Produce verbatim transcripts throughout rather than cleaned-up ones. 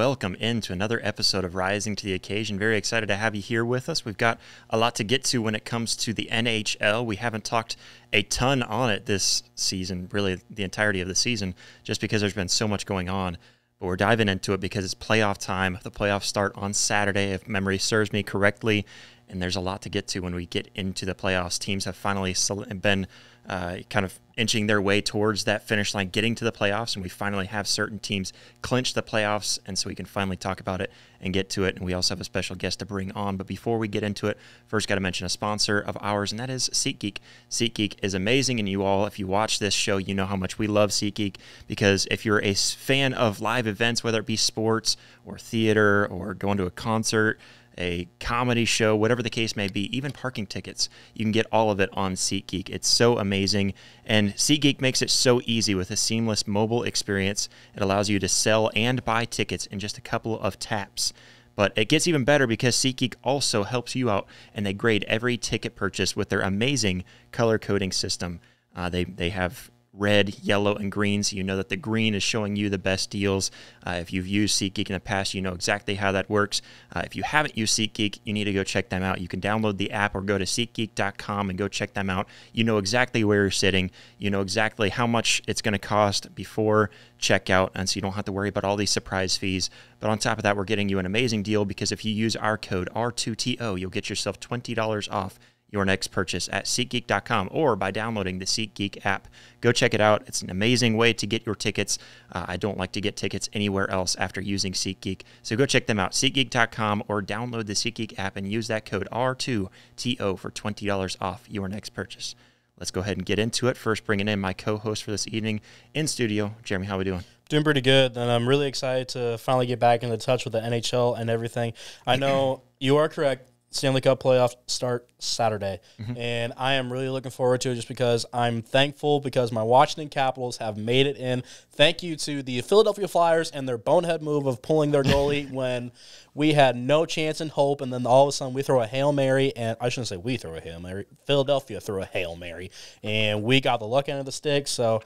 welcome into another episode of Rising to the Occasion. Very excited to have you here with us. We've got a lot to get to when it comes to the N H L. We haven't talked a ton on it this season, really the entirety of the season, just because there's been so much going on. But we're diving into it because it's playoff time. The playoffs start on Saturday, if memory serves me correctly. And there's a lot to get to when we get into the playoffs. Teams have finally been uh, kind of inching their way towards that finish line, getting to the playoffs, and we finally have certain teams clinch the playoffs, and so we can finally talk about it and get to it. And we also have a special guest to bring on. But before we get into it, first got to mention a sponsor of ours, and that is SeatGeek. SeatGeek is amazing, and you all, if you watch this show, you know how much we love SeatGeek, because if you're a fan of live events, whether it be sports or theater or going to a concert, a comedy show, whatever the case may be, even parking tickets, you can get all of it on SeatGeek. It's so amazing. And SeatGeek makes it so easy with a seamless mobile experience. It allows you to sell and buy tickets in just a couple of taps. But it gets even better because SeatGeek also helps you out, and they grade every ticket purchase with their amazing color coding system. Uh, they, they have red, yellow, and green, so you know that the green is showing you the best deals. Uh, if you've used SeatGeek in the past, you know exactly how that works. Uh, if you haven't used SeatGeek, you need to go check them out. You can download the app or go to SeatGeek dot com and go check them out. You know exactly where you're sitting. You know exactly how much it's going to cost before checkout, and so you don't have to worry about all these surprise fees. But on top of that, we're getting you an amazing deal, because if you use our code R two T O, you'll get yourself twenty dollars off your next purchase at SeatGeek dot com or by downloading the SeatGeek app. Go check it out. It's an amazing way to get your tickets. Uh, I don't like to get tickets anywhere else after using SeatGeek. So go check them out, SeatGeek dot com, or download the SeatGeek app and use that code R two T O for twenty dollars off your next purchase. Let's go ahead and get into it. First, bringing in my co-host for this evening in studio. Jeremy, how are we doing? Doing pretty good, and I'm really excited to finally get back into touch with the N H L and everything. I know you are correct. Stanley Cup playoffs start Saturday, mm-hmm. and I am really looking forward to it just because I'm thankful because my Washington Capitals have made it in. Thank you to the Philadelphia Flyers and their bonehead move of pulling their goalie when we had no chance and hope, and then all of a sudden we throw a Hail Mary, and I shouldn't say we throw a Hail Mary. Philadelphia threw a Hail Mary, and we got the luck end of the stick, so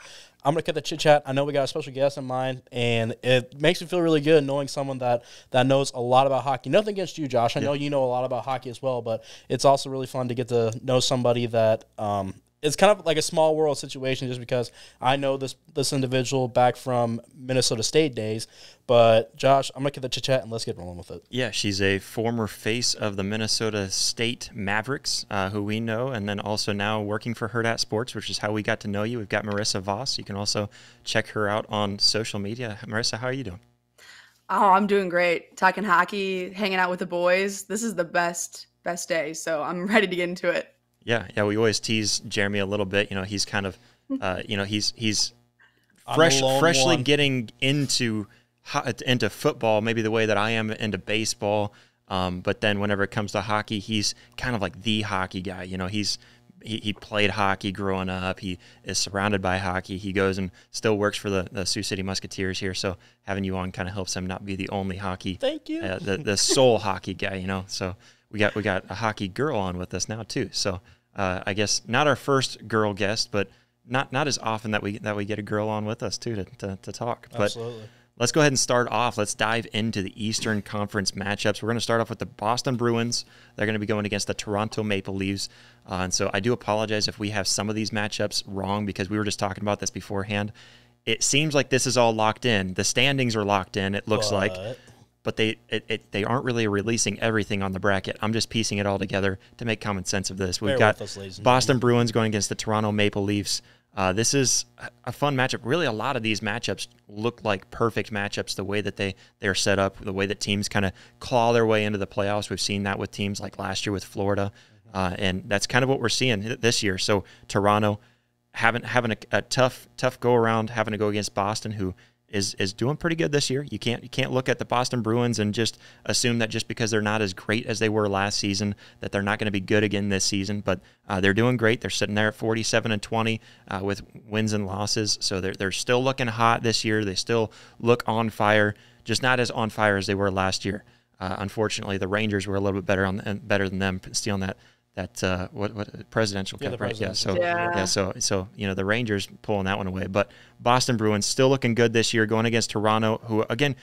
I'm going to cut the chit-chat. I know we got a special guest in mind, and it makes me feel really good knowing someone that, that knows a lot about hockey. Nothing against you, Josh. I yeah. know you know a lot about hockey as well, but it's also really fun to get to know somebody that um, – it's kind of like a small world situation just because I know this this individual back from Minnesota State days. But, Josh, I'm going to cut the chit-chat, and let's get rolling with it. Yeah, she's a former face of the Minnesota State Mavericks, uh, who we know, and then also now working for Herd at Sports, which is how we got to know you. We've got Marissa Voss. You can also check her out on social media. Marissa, how are you doing? Oh, I'm doing great. Talking hockey, hanging out with the boys. This is the best, best day, so I'm ready to get into it. Yeah, yeah, we always tease Jeremy a little bit. You know, he's kind of, uh, you know, he's he's fresh, freshly one. getting into into football, maybe the way that I am into baseball. Um, but then whenever it comes to hockey, he's kind of like the hockey guy. You know, he's he, he played hockey growing up. He is surrounded by hockey. He goes and still works for the, the Sioux City Musketeers here. So having you on kind of helps him not be the only hockey. Thank you. Uh, the the sole hockey guy. You know, so. We got we got a hockey girl on with us now too, so uh, I guess not our first girl guest, but not not as often that we that we get a girl on with us too to to, to talk. But absolutely. Let's go ahead and start off. Let's dive into the Eastern Conference matchups. We're going to start off with the Boston Bruins. They're going to be going against the Toronto Maple Leafs, uh, and so I do apologize if we have some of these matchups wrong because we were just talking about this beforehand. It seems like this is all locked in. The standings are locked in. It looks but. like. But they it, it, they aren't really releasing everything on the bracket. I'm just piecing it all together to make common sense of this. We've got Boston Bruins going against the Toronto Maple Leafs. Uh, this is a fun matchup. Really, a lot of these matchups look like perfect matchups, the way that they, they are set up, the way that teams kind of claw their way into the playoffs. We've seen that with teams like last year with Florida, uh, and that's kind of what we're seeing this year. So Toronto having, having a, a tough, tough go-around, having to go against Boston, who – Is, is doing pretty good this year. You can't you can't look at the Boston Bruins and just assume that just because they're not as great as they were last season that they're not going to be good again this season. But uh, they're doing great. They're sitting there at forty-seven and twenty uh, with wins and losses. So they're they're still looking hot this year. They still look on fire, just not as on fire as they were last year. Uh, unfortunately, the Rangers were a little bit better on better than them, stealing that that uh, what what presidential cup, yeah, right? Yeah. So yeah. yeah, so so you know the Rangers pulling that one away, but Boston Bruins still looking good this year, going against Toronto, who again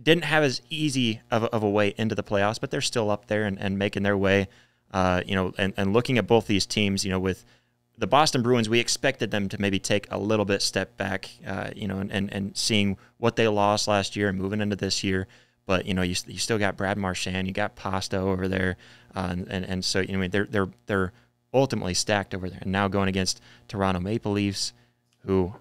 didn't have as easy of, of a way into the playoffs, but they're still up there and, and making their way, uh, you know, and, and looking at both these teams, you know, with the Boston Bruins, we expected them to maybe take a little bit step back, uh, you know, and, and, and seeing what they lost last year and moving into this year. But, you know, you, you still got Brad Marchand, you got Pasta over there. Uh, and, and, and so, you know, they're, they're, they're ultimately stacked over there. And now going against Toronto Maple Leafs, who,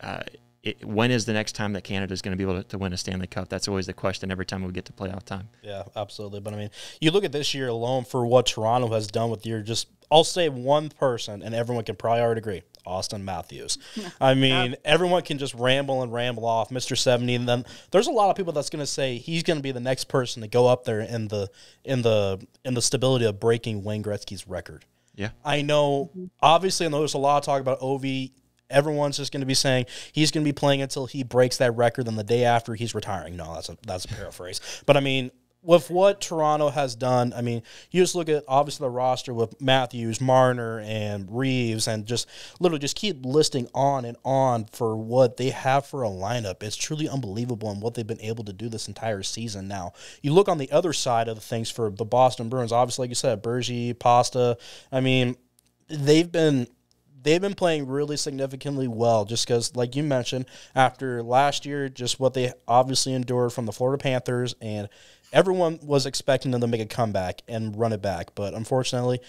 uh, It, when is the next time that Canada is going to be able to, to win a Stanley Cup? That's always the question every time we get to playoff time. Yeah, absolutely. But, I mean, you look at this year alone for what Toronto has done with your just – I'll say one person, and everyone can probably already agree, Auston Matthews. I mean, yeah. Everyone can just ramble and ramble off, Mister seventy. And then there's a lot of people that's going to say he's going to be the next person to go up there in the, in the, in the stability of breaking Wayne Gretzky's record. Yeah. I know, obviously, I know there's a lot of talk about Ovi. Everyone's just going to be saying he's going to be playing until he breaks that record, then the day after he's retiring. No, that's a, that's a paraphrase. But, I mean, with what Toronto has done, I mean, you just look at, obviously, the roster with Matthews, Marner, and Reeves, and just literally just keep listing on and on for what they have for a lineup. It's truly unbelievable in what they've been able to do this entire season now. You look on the other side of the things for the Boston Bruins, obviously, like you said, Bergy, Pasta. I mean, they've been – They've been playing really significantly well just because, like you mentioned, after last year, just what they obviously endured from the Florida Panthers, and everyone was expecting them to make a comeback and run it back. But, unfortunately,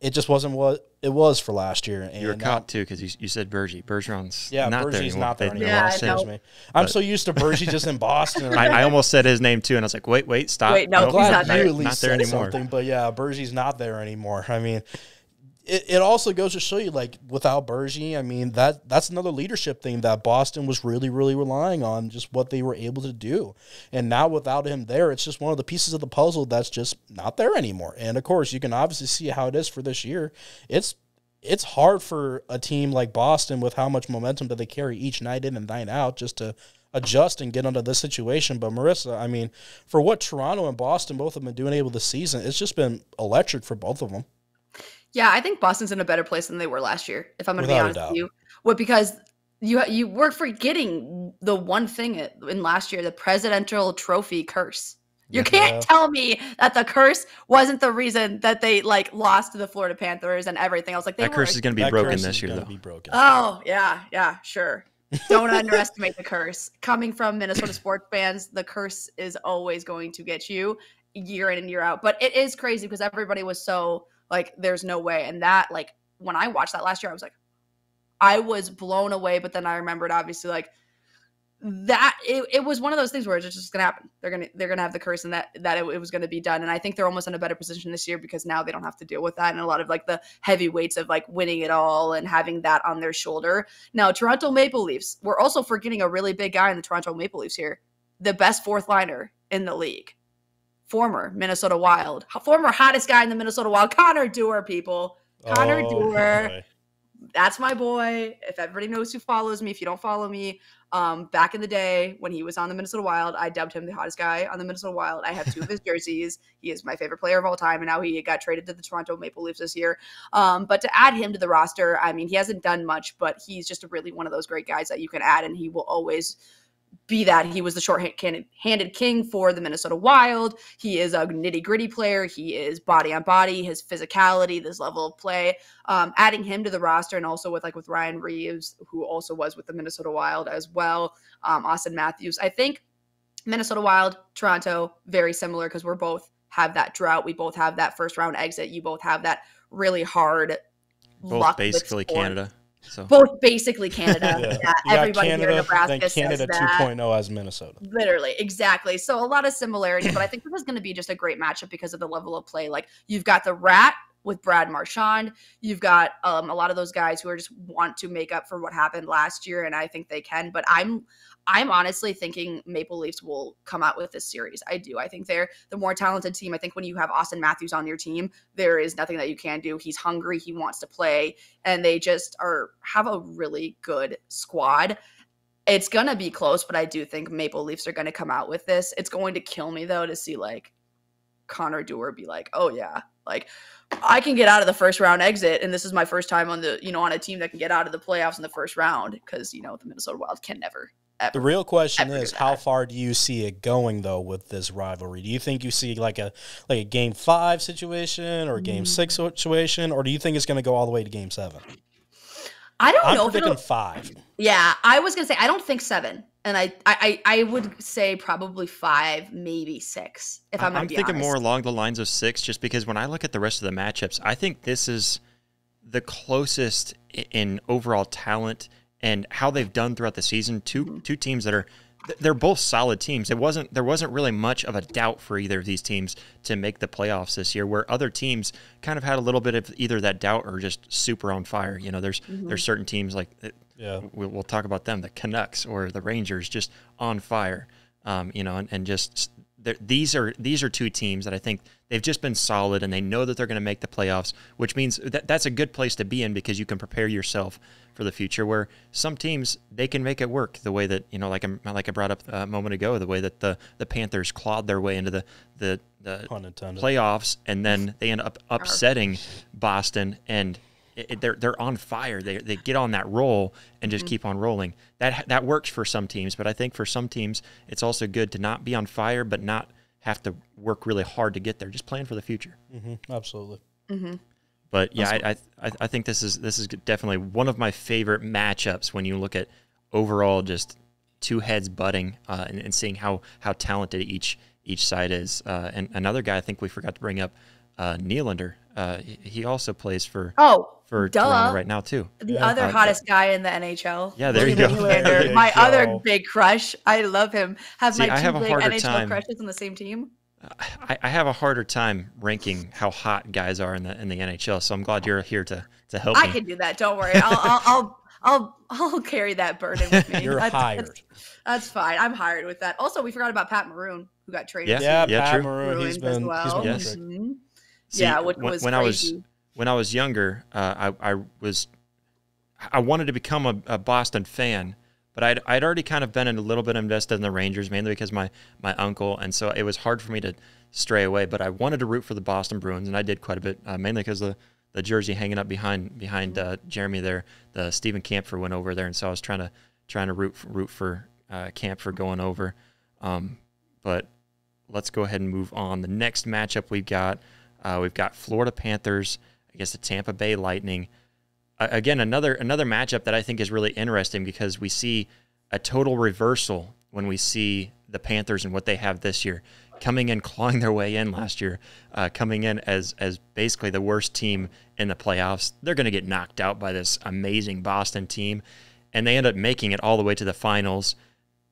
it just wasn't what it was for last year. And you were caught, too, because you, you said Bergy. Bergeron's yeah, not Bergeron's there anymore. Not there anymore. Yeah, yeah, I me. I'm but, so used to Bergy just in Boston. I, I almost said his name, too, and I was like, wait, wait, stop. Wait, no, no he's not there, not there anymore. But, yeah, Bergeron's not there anymore. I mean – It, it also goes to show you, like, without Bergy, I mean, that that's another leadership thing that Boston was really, really relying on, just what they were able to do. And now without him there, it's just one of the pieces of the puzzle that's just not there anymore. And, of course, you can obviously see how it is for this year. It's it's hard for a team like Boston with how much momentum that they carry each night in and night out just to adjust and get under this situation. But, Marissa, I mean, for what Toronto and Boston both have been doing able this season, it's just been electric for both of them. Yeah, I think Boston's in a better place than they were last year, if I'm going to be honest with you. Well, because you you were forgetting the one thing in last year, the presidential trophy curse. You yeah. can't tell me that the curse wasn't the reason that they, like, lost to the Florida Panthers and everything. I was like, they that curse is going to be broken this year, though. Be broken. Oh, yeah, yeah, sure. Don't underestimate the curse. Coming from Minnesota sports fans, the curse is always going to get you year in and year out. But it is crazy because everybody was so – like, there's no way. And that, like, when I watched that last year, I was like, I was blown away. But then I remembered, obviously, like, that it, it was one of those things where it's just going to happen. They're going to they're gonna have the curse and that, that it, it was going to be done. And I think they're almost in a better position this year because now they don't have to deal with that. And a lot of, like, the heavy weights of, like, winning it all and having that on their shoulder. Now, Toronto Maple Leafs, we're also forgetting a really big guy in the Toronto Maple Leafs here. The best fourth liner in the league. Former Minnesota Wild, former hottest guy in the Minnesota Wild, Connor Dewar, people. Connor oh, Dewar, my. That's my boy. If everybody knows who follows me, if you don't follow me, um, back in the day when he was on the Minnesota Wild, I dubbed him the hottest guy on the Minnesota Wild. I have two of his jerseys. He is my favorite player of all time, and now he got traded to the Toronto Maple Leafs this year. Um, but to add him to the roster, I mean, he hasn't done much, but he's just really one of those great guys that you can add, and he will always – be that he was the short-handed king for the Minnesota Wild. He is a nitty-gritty player. He is body on body, his physicality, this level of play. Um, adding him to the roster and also with like with Ryan Reeves, who also was with the Minnesota Wild as well, um, Auston Matthews. I think Minnesota Wild, Toronto, very similar because we're both have that drought. We both have that first-round exit. You both have that really hard both luck. Both basically Canada. So. Both basically Canada. Yeah. Yeah. You Everybody Canada, here in Nebraska then Canada two point oh as Minnesota. Literally, exactly. So a lot of similarities, but I think this is going to be just a great matchup because of the level of play. Like you've got the Rat with Brad Marchand. You've got um, a lot of those guys who are just want to make up for what happened last year, and I think they can. But I'm I'm honestly thinking Maple Leafs will come out with this series. I do. I think they're the more talented team. I think when you have Auston Matthews on your team, there is nothing that you can do. He's hungry. He wants to play. And they just are have a really good squad. It's going to be close, but I do think Maple Leafs are going to come out with this. It's going to kill me, though, to see, like, Connor Dewar be like, oh, yeah, like, I can get out of the first round exit, and this is my first time on the, you know, on a team that can get out of the playoffs in the first round because, you know, the Minnesota Wild can never ever. The real question is, how far do you see it going though with this rivalry? Do you think you see like a like a game five situation or a game mm. six situation, or do you think it's going to go all the way to game seven? I don't I'm know. I'm predicting five. Yeah, I was going to say I don't think seven, and I I I would say probably five, maybe six. If I'm, I'm be thinking honest. more along the lines of six, just because when I look at the rest of the matchups, I think this is the closest in overall talent and how they've done throughout the season. Two two teams that are they're both solid teams. It wasn't there wasn't really much of a doubt for either of these teams to make the playoffs this year, where other teams kind of had a little bit of either that doubt or just super on fire. You know, there's mm-hmm. there's certain teams like yeah. we'll, we'll talk about them, the Canucks or the Rangers, just on fire. Um, you know, and, and just these are these are two teams that I think they've just been solid, and they know that they're going to make the playoffs, which means that that's a good place to be in because you can prepare yourself for the future, where some teams, they can make it work the way that, you know, like I, like I brought up a moment ago, the way that the, the Panthers clawed their way into the, the, the playoffs, and then they end up upsetting Boston, and it, it, they're, they're on fire. They, they get on that roll and just mm-hmm. keep on rolling. That, that works for some teams, but I think for some teams, it's also good to not be on fire, but not have to work really hard to get there. Just plan for the future. Mm-hmm. Absolutely. Mm-hmm. But yeah, I, I I think this is this is definitely one of my favorite matchups when you look at overall just two heads butting uh, and, and seeing how how talented each each side is. Uh, and another guy I think we forgot to bring up, uh, Nylander. Uh, he also plays for oh for duh. Toronto right now too. The yeah. other uh, hottest guy in the N H L. Yeah, there you go. Nylander, my other big crush. I love him. Have See, my two have big N H L time. crushes on the same team. I, I have a harder time ranking how hot guys are in the in the N H L, so I'm glad you're here to to help. I me. can do that. Don't worry. I'll I'll, I'll I'll I'll carry that burden with me. You're that's, hired. That's, that's fine. I'm hired with that. Also, we forgot about Pat Maroon, who got traded. Yeah, yeah, Pat Maroon. He's been, as well. He's been mm-hmm. See, yeah, which when, was when crazy. I was when I was younger, uh, I I was I wanted to become a, a Boston fan. But I'd, I'd already kind of been a little bit invested in the Rangers, mainly because my, my uncle, and so it was hard for me to stray away. But I wanted to root for the Boston Bruins, and I did quite a bit, uh, mainly because the, the jersey hanging up behind behind uh, Jeremy there, the Stephen Kampfer went over there, and so I was trying to trying to root for, root for uh, Kampfer going over. Um, but let's go ahead and move on. The next matchup we've got, uh, we've got Florida Panthers against the Tampa Bay Lightning. Again, another another matchup that I think is really interesting because we see a total reversal when we see the Panthers and what they have this year, coming in, clawing their way in last year, uh, coming in as as basically the worst team in the playoffs. They're going to get knocked out by this amazing Boston team, and they end up making it all the way to the finals.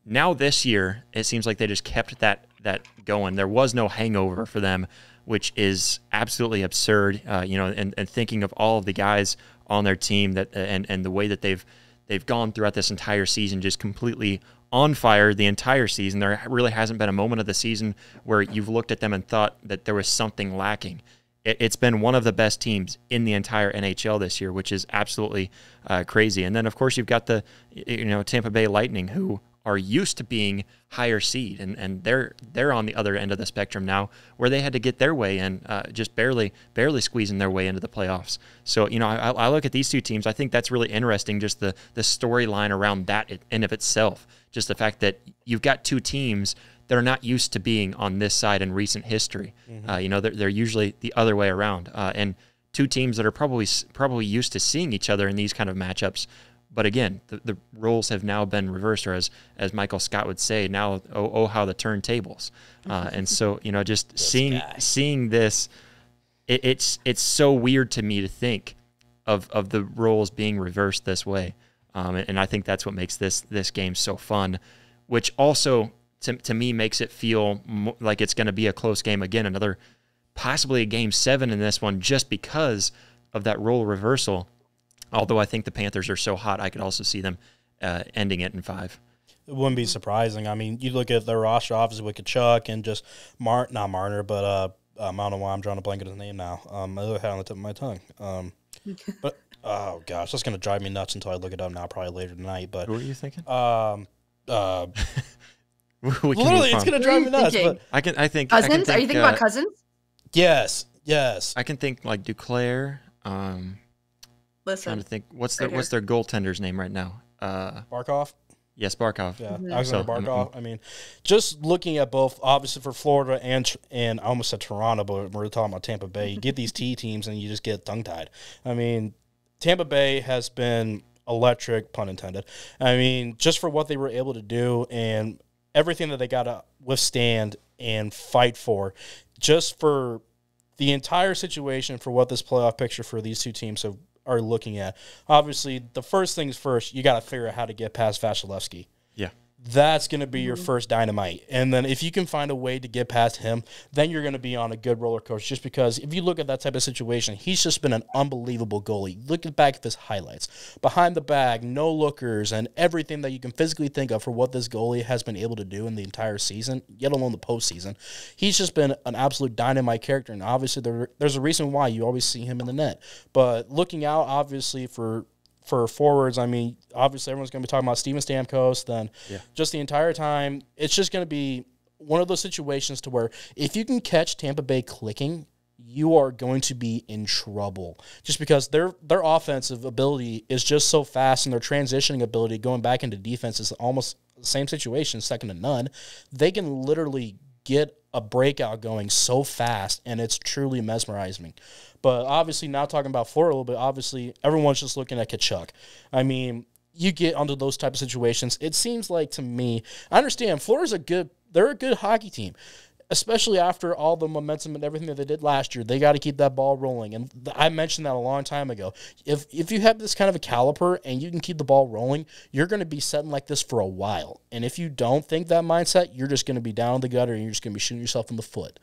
Now this year, it seems like they just kept that that going. There was no hangover for them, which is absolutely absurd. Uh, you know, and, and thinking of all of the guys on their team that and and the way that they've they've gone throughout this entire season, just completely on fire the entire season. There really hasn't been a moment of the season where you've looked at them and thought that there was something lacking. It, it's been one of the best teams in the entire N H L this year, which is absolutely uh, crazy. And then of course you've got the you know Tampa Bay Lightning, who are used to being higher seed, and and they're they're on the other end of the spectrum now, where they had to get their way in, uh, just barely barely squeezing their way into the playoffs. So you know, I, I look at these two teams. I think that's really interesting, just the the storyline around that in of itself. Just the fact that you've got two teams that are not used to being on this side in recent history. Mm-hmm. uh, you know, they're they're usually the other way around, uh, and two teams that are probably probably used to seeing each other in these kind of matchups. But again, the, the roles have now been reversed, or as, as Michael Scott would say, now, oh, oh how the turntables. Uh, and so, you know, just this seeing guy. seeing this, it, it's it's so weird to me to think of, of the roles being reversed this way. Um, and, and I think that's what makes this, this game so fun, which also, to, to me, makes it feel mo like it's going to be a close game again, another possibly a game seven in this one, just because of that role reversal. Although I think the Panthers are so hot, I could also see them uh, ending it in five. It wouldn't be surprising. I mean, you look at their roster, obviously, with Kachuk and just Mart, not Marner, but uh, um, I don't know why I'm drawing a blank on his name now. Um, I had it on the tip of my tongue. Um, but oh gosh, that's gonna drive me nuts until I look it up now, probably later tonight. But what were you thinking? Um, uh, we can literally, it's gonna drive me nuts. But I can, I think, cousins. I can think, are you thinking uh, about cousins? Yes, yes. I can think like Duclair. Um, Listen, I'm trying to think what's right their here. what's their goaltender's name right now? Uh, Barkov. Yes, Barkov. Yeah, mm-hmm. Alexander so, Barkov. Mm-hmm. I mean, just looking at both, obviously for Florida and and I almost said Toronto, but we're talking about Tampa Bay. You get these T teams and you just get tongue-tied. I mean, Tampa Bay has been electric, pun intended. I mean, just for what they were able to do and everything that they got to withstand and fight for, just for the entire situation for what this playoff picture for these two teams have are looking at. Obviously, the first things first, you got to figure out how to get past Vasilevsky. Yeah. That's going to be mm-hmm. your first dynamite. And then if you can find a way to get past him, then you're going to be on a good roller coaster, just because if you look at that type of situation, he's just been an unbelievable goalie. Look back at his highlights. Behind the bag, no lookers, and everything that you can physically think of for what this goalie has been able to do in the entire season, yet alone the postseason. He's just been an absolute dynamite character, and obviously there, there's a reason why you always see him in the net. But looking out, obviously, for – for forwards, I mean, obviously everyone's going to be talking about Steven Stamkos. Then yeah. just the entire time, it's just going to be one of those situations to where if you can catch Tampa Bay clicking, you are going to be in trouble, just because their their offensive ability is just so fast, and their transitioning ability going back into defense is almost the same situation, second to none. They can literally get a breakout going so fast, and it's truly mesmerizing. But obviously, now talking about Florida a little bit, obviously everyone's just looking at Tkachuk. I mean, you get under those type of situations. It seems like to me, I understand Florida's a good, they're a good hockey team, especially after all the momentum and everything that they did last year. They got to keep that ball rolling, and I mentioned that a long time ago. If if you have this kind of a caliber and you can keep the ball rolling, you're going to be setting like this for a while. And if you don't think that mindset, you're just going to be down in the gutter, and you're just going to be shooting yourself in the foot.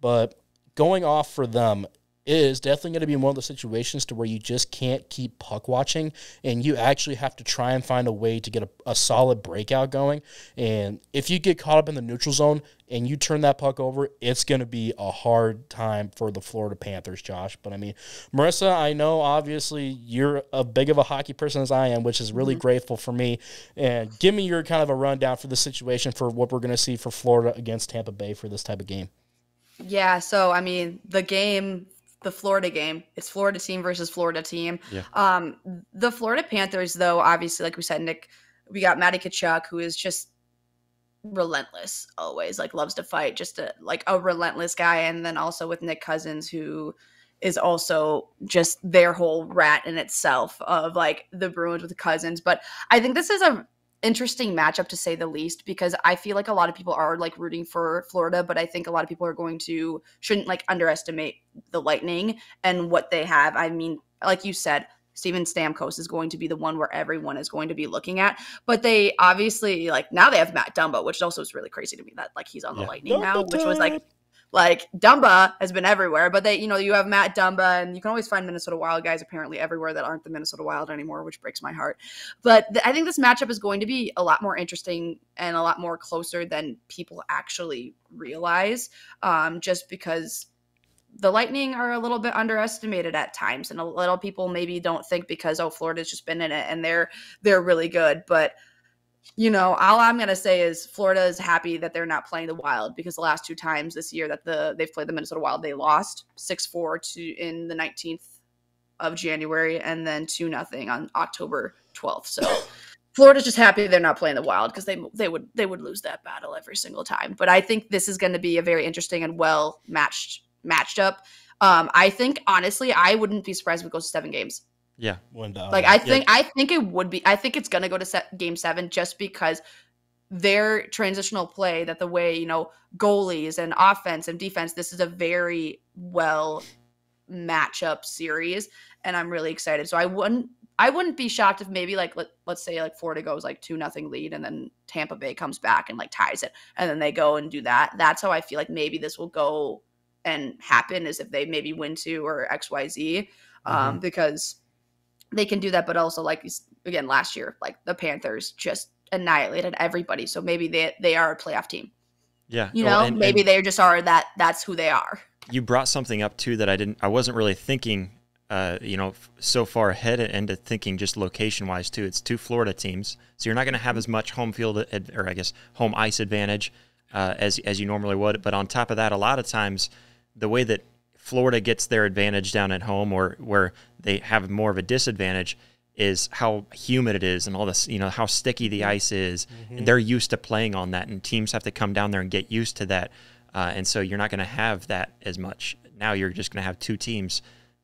But going off for them is definitely going to be one of those situations to where you just can't keep puck watching, and you actually have to try and find a way to get a, a solid breakout going. And if you get caught up in the neutral zone and you turn that puck over, it's going to be a hard time for the Florida Panthers, Josh. But, I mean, Marissa, I know, obviously, you're as big of a hockey person as I am, which is really mm-hmm. grateful for me. And give me your kind of a rundown for the situation for what we're going to see for Florida against Tampa Bay for this type of game. Yeah, so, I mean, the game – the Florida game. It's Florida team versus Florida team. Yeah. Um, the Florida Panthers, though, obviously, like we said, Nick, we got Matty Tkachuk, who is just relentless always, like loves to fight, just a, like a relentless guy. And then also with Nick Cousins, who is also just their whole rat in itself of like the Bruins with the Cousins. But I think this is a interesting matchup to say the least, because I feel like a lot of people are like rooting for Florida, but I think a lot of people are going to shouldn't like underestimate the Lightning and what they have. I mean, like you said, Steven Stamkos is going to be the one where everyone is going to be looking at, but they obviously like now they have Matt Dumba, which also is really crazy to me that like he's on the yeah. Lightning Dumba now, which was like like Dumba has been everywhere, but they, you know, you have Matt Dumba, and you can always find Minnesota Wild guys apparently everywhere that aren't the Minnesota Wild anymore, which breaks my heart. But th I think this matchup is going to be a lot more interesting and a lot more closer than people actually realize, um, just because the Lightning are a little bit underestimated at times, and a little people maybe don't think because, oh, Florida's just been in it and they're they're really good, but you know, all I'm going to say is Florida is happy that they're not playing the Wild, because the last two times this year that the they've played the Minnesota Wild, they lost six four to in the nineteenth of January and then two nothing on October twelfth. So Florida's just happy they're not playing the Wild, because they they would they would lose that battle every single time. But I think this is going to be a very interesting and well matched matched up. Um, I think honestly, I wouldn't be surprised if it goes to seven games. Yeah, one dollar. Like I think, yeah. I think it would be. I think it's gonna go to set game seven, just because their transitional play, that the way you know goalies and offense and defense. This is a very well matchup series, and I'm really excited. So I wouldn't, I wouldn't be shocked if maybe like let, let's say like Florida goes like two nothing lead, and then Tampa Bay comes back and like ties it, and then they go and do that. That's how I feel like maybe this will go and happen, is if they maybe win two or X Y Z, um, mm-hmm. because they can do that. But also, like, again, last year, like the Panthers just annihilated everybody. So maybe they, they are a playoff team. Yeah. You know, well, and, maybe and they just are that. That's who they are. You brought something up, too, that I didn't I wasn't really thinking, uh, you know, so far ahead into thinking just location wise, too. It's two Florida teams. So you're not going to have as much home field ad, or I guess home ice advantage uh, as, as you normally would. But on top of that, a lot of times the way that Florida gets their advantage down at home, or where they have more of a disadvantage, is how humid it is and all this, you know, how sticky the ice is. Mm-hmm. And they're used to playing on that, and teams have to come down there and get used to that. Uh, and so you're not going to have that as much. Now you're just going to have two teams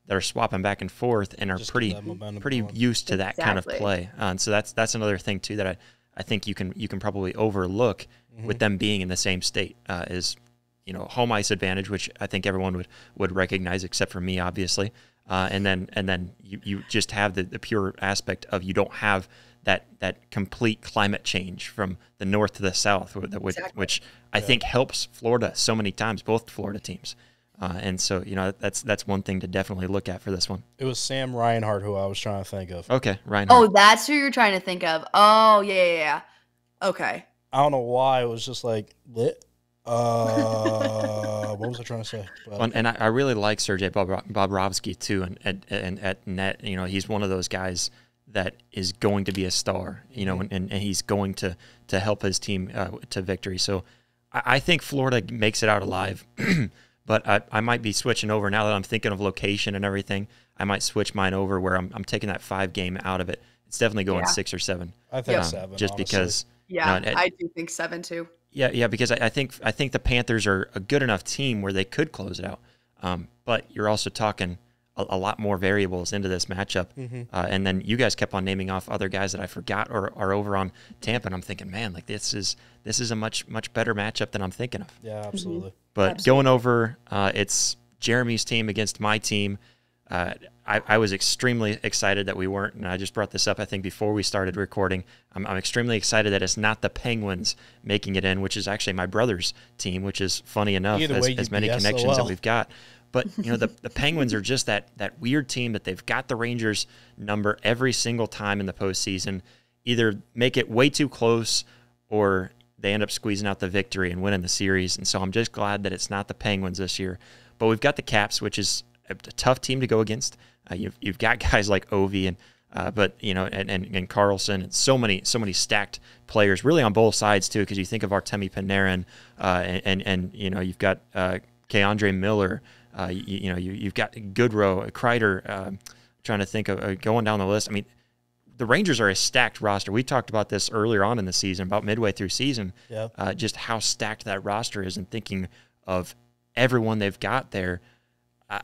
that are swapping back and forth and are just pretty pretty on. used to that exactly. kind of play. Uh, and so that's that's another thing, too, that I, I think you can you can probably overlook mm-hmm. with them being in the same state uh, is, you know, home ice advantage, which I think everyone would, would recognize except for me, obviously. Uh, and then and then you, you just have the, the pure aspect of you don't have that that complete climate change from the north to the south, that would, exactly. which I yeah. think helps Florida so many times, both Florida teams. Uh, and so, you know, that's that's one thing to definitely look at for this one. It was Sam Reinhart who I was trying to think of. Okay, Reinhart. Oh, that's who you're trying to think of. Oh, yeah, yeah, yeah. Okay. I don't know why. It was just like lit. Uh, what was I trying to say? Well, and I, I really like Sergei Bob, Bobrovsky too, and at and at net, you know, he's one of those guys that is going to be a star, you know, and, and, and he's going to to help his team uh, to victory. So I, I think Florida makes it out alive, but I, I might be switching over now that I'm thinking of location and everything. I might switch mine over where I'm, I'm taking that five game out of it. It's definitely going yeah. six or seven. I think um, seven, just honestly. because. Yeah, you know, at, I do think seven too. Yeah, yeah, because I, I think I think the Panthers are a good enough team where they could close it out, um, but you're also talking a, a lot more variables into this matchup, mm-hmm. uh, and then you guys kept on naming off other guys that I forgot or are over on Tampa, and I'm thinking, man, like this is this is a much much better matchup than I'm thinking of. Yeah, absolutely. Mm-hmm. But absolutely. going over, uh, it's Jeremy's team against my team. Uh, I, I was extremely excited that we weren't, and I just brought this up, I think, before we started recording. I'm, I'm extremely excited that it's not the Penguins making it in, which is actually my brother's team, which is funny enough, as, as many connections that we've got. But, you know, the, the Penguins are just that, that weird team that they've got the Rangers number every single time in the postseason, either make it way too close or they end up squeezing out the victory and winning the series. And so I'm just glad that it's not the Penguins this year. But we've got the Caps, which is a tough team to go against. Uh, you've you've got guys like Ovi and uh, but you know and, and and Carlson and so many so many stacked players really on both sides too, because you think of Artemi Panarin uh, and, and and you know you've got uh, Keandre Miller, uh, you, you know you you've got Goodrow, Kreider. Um, trying to think of uh, going down the list. I mean, the Rangers are a stacked roster. We talked about this earlier on in the season, about midway through season, yeah. uh, just how stacked that roster is, and thinking of everyone they've got there.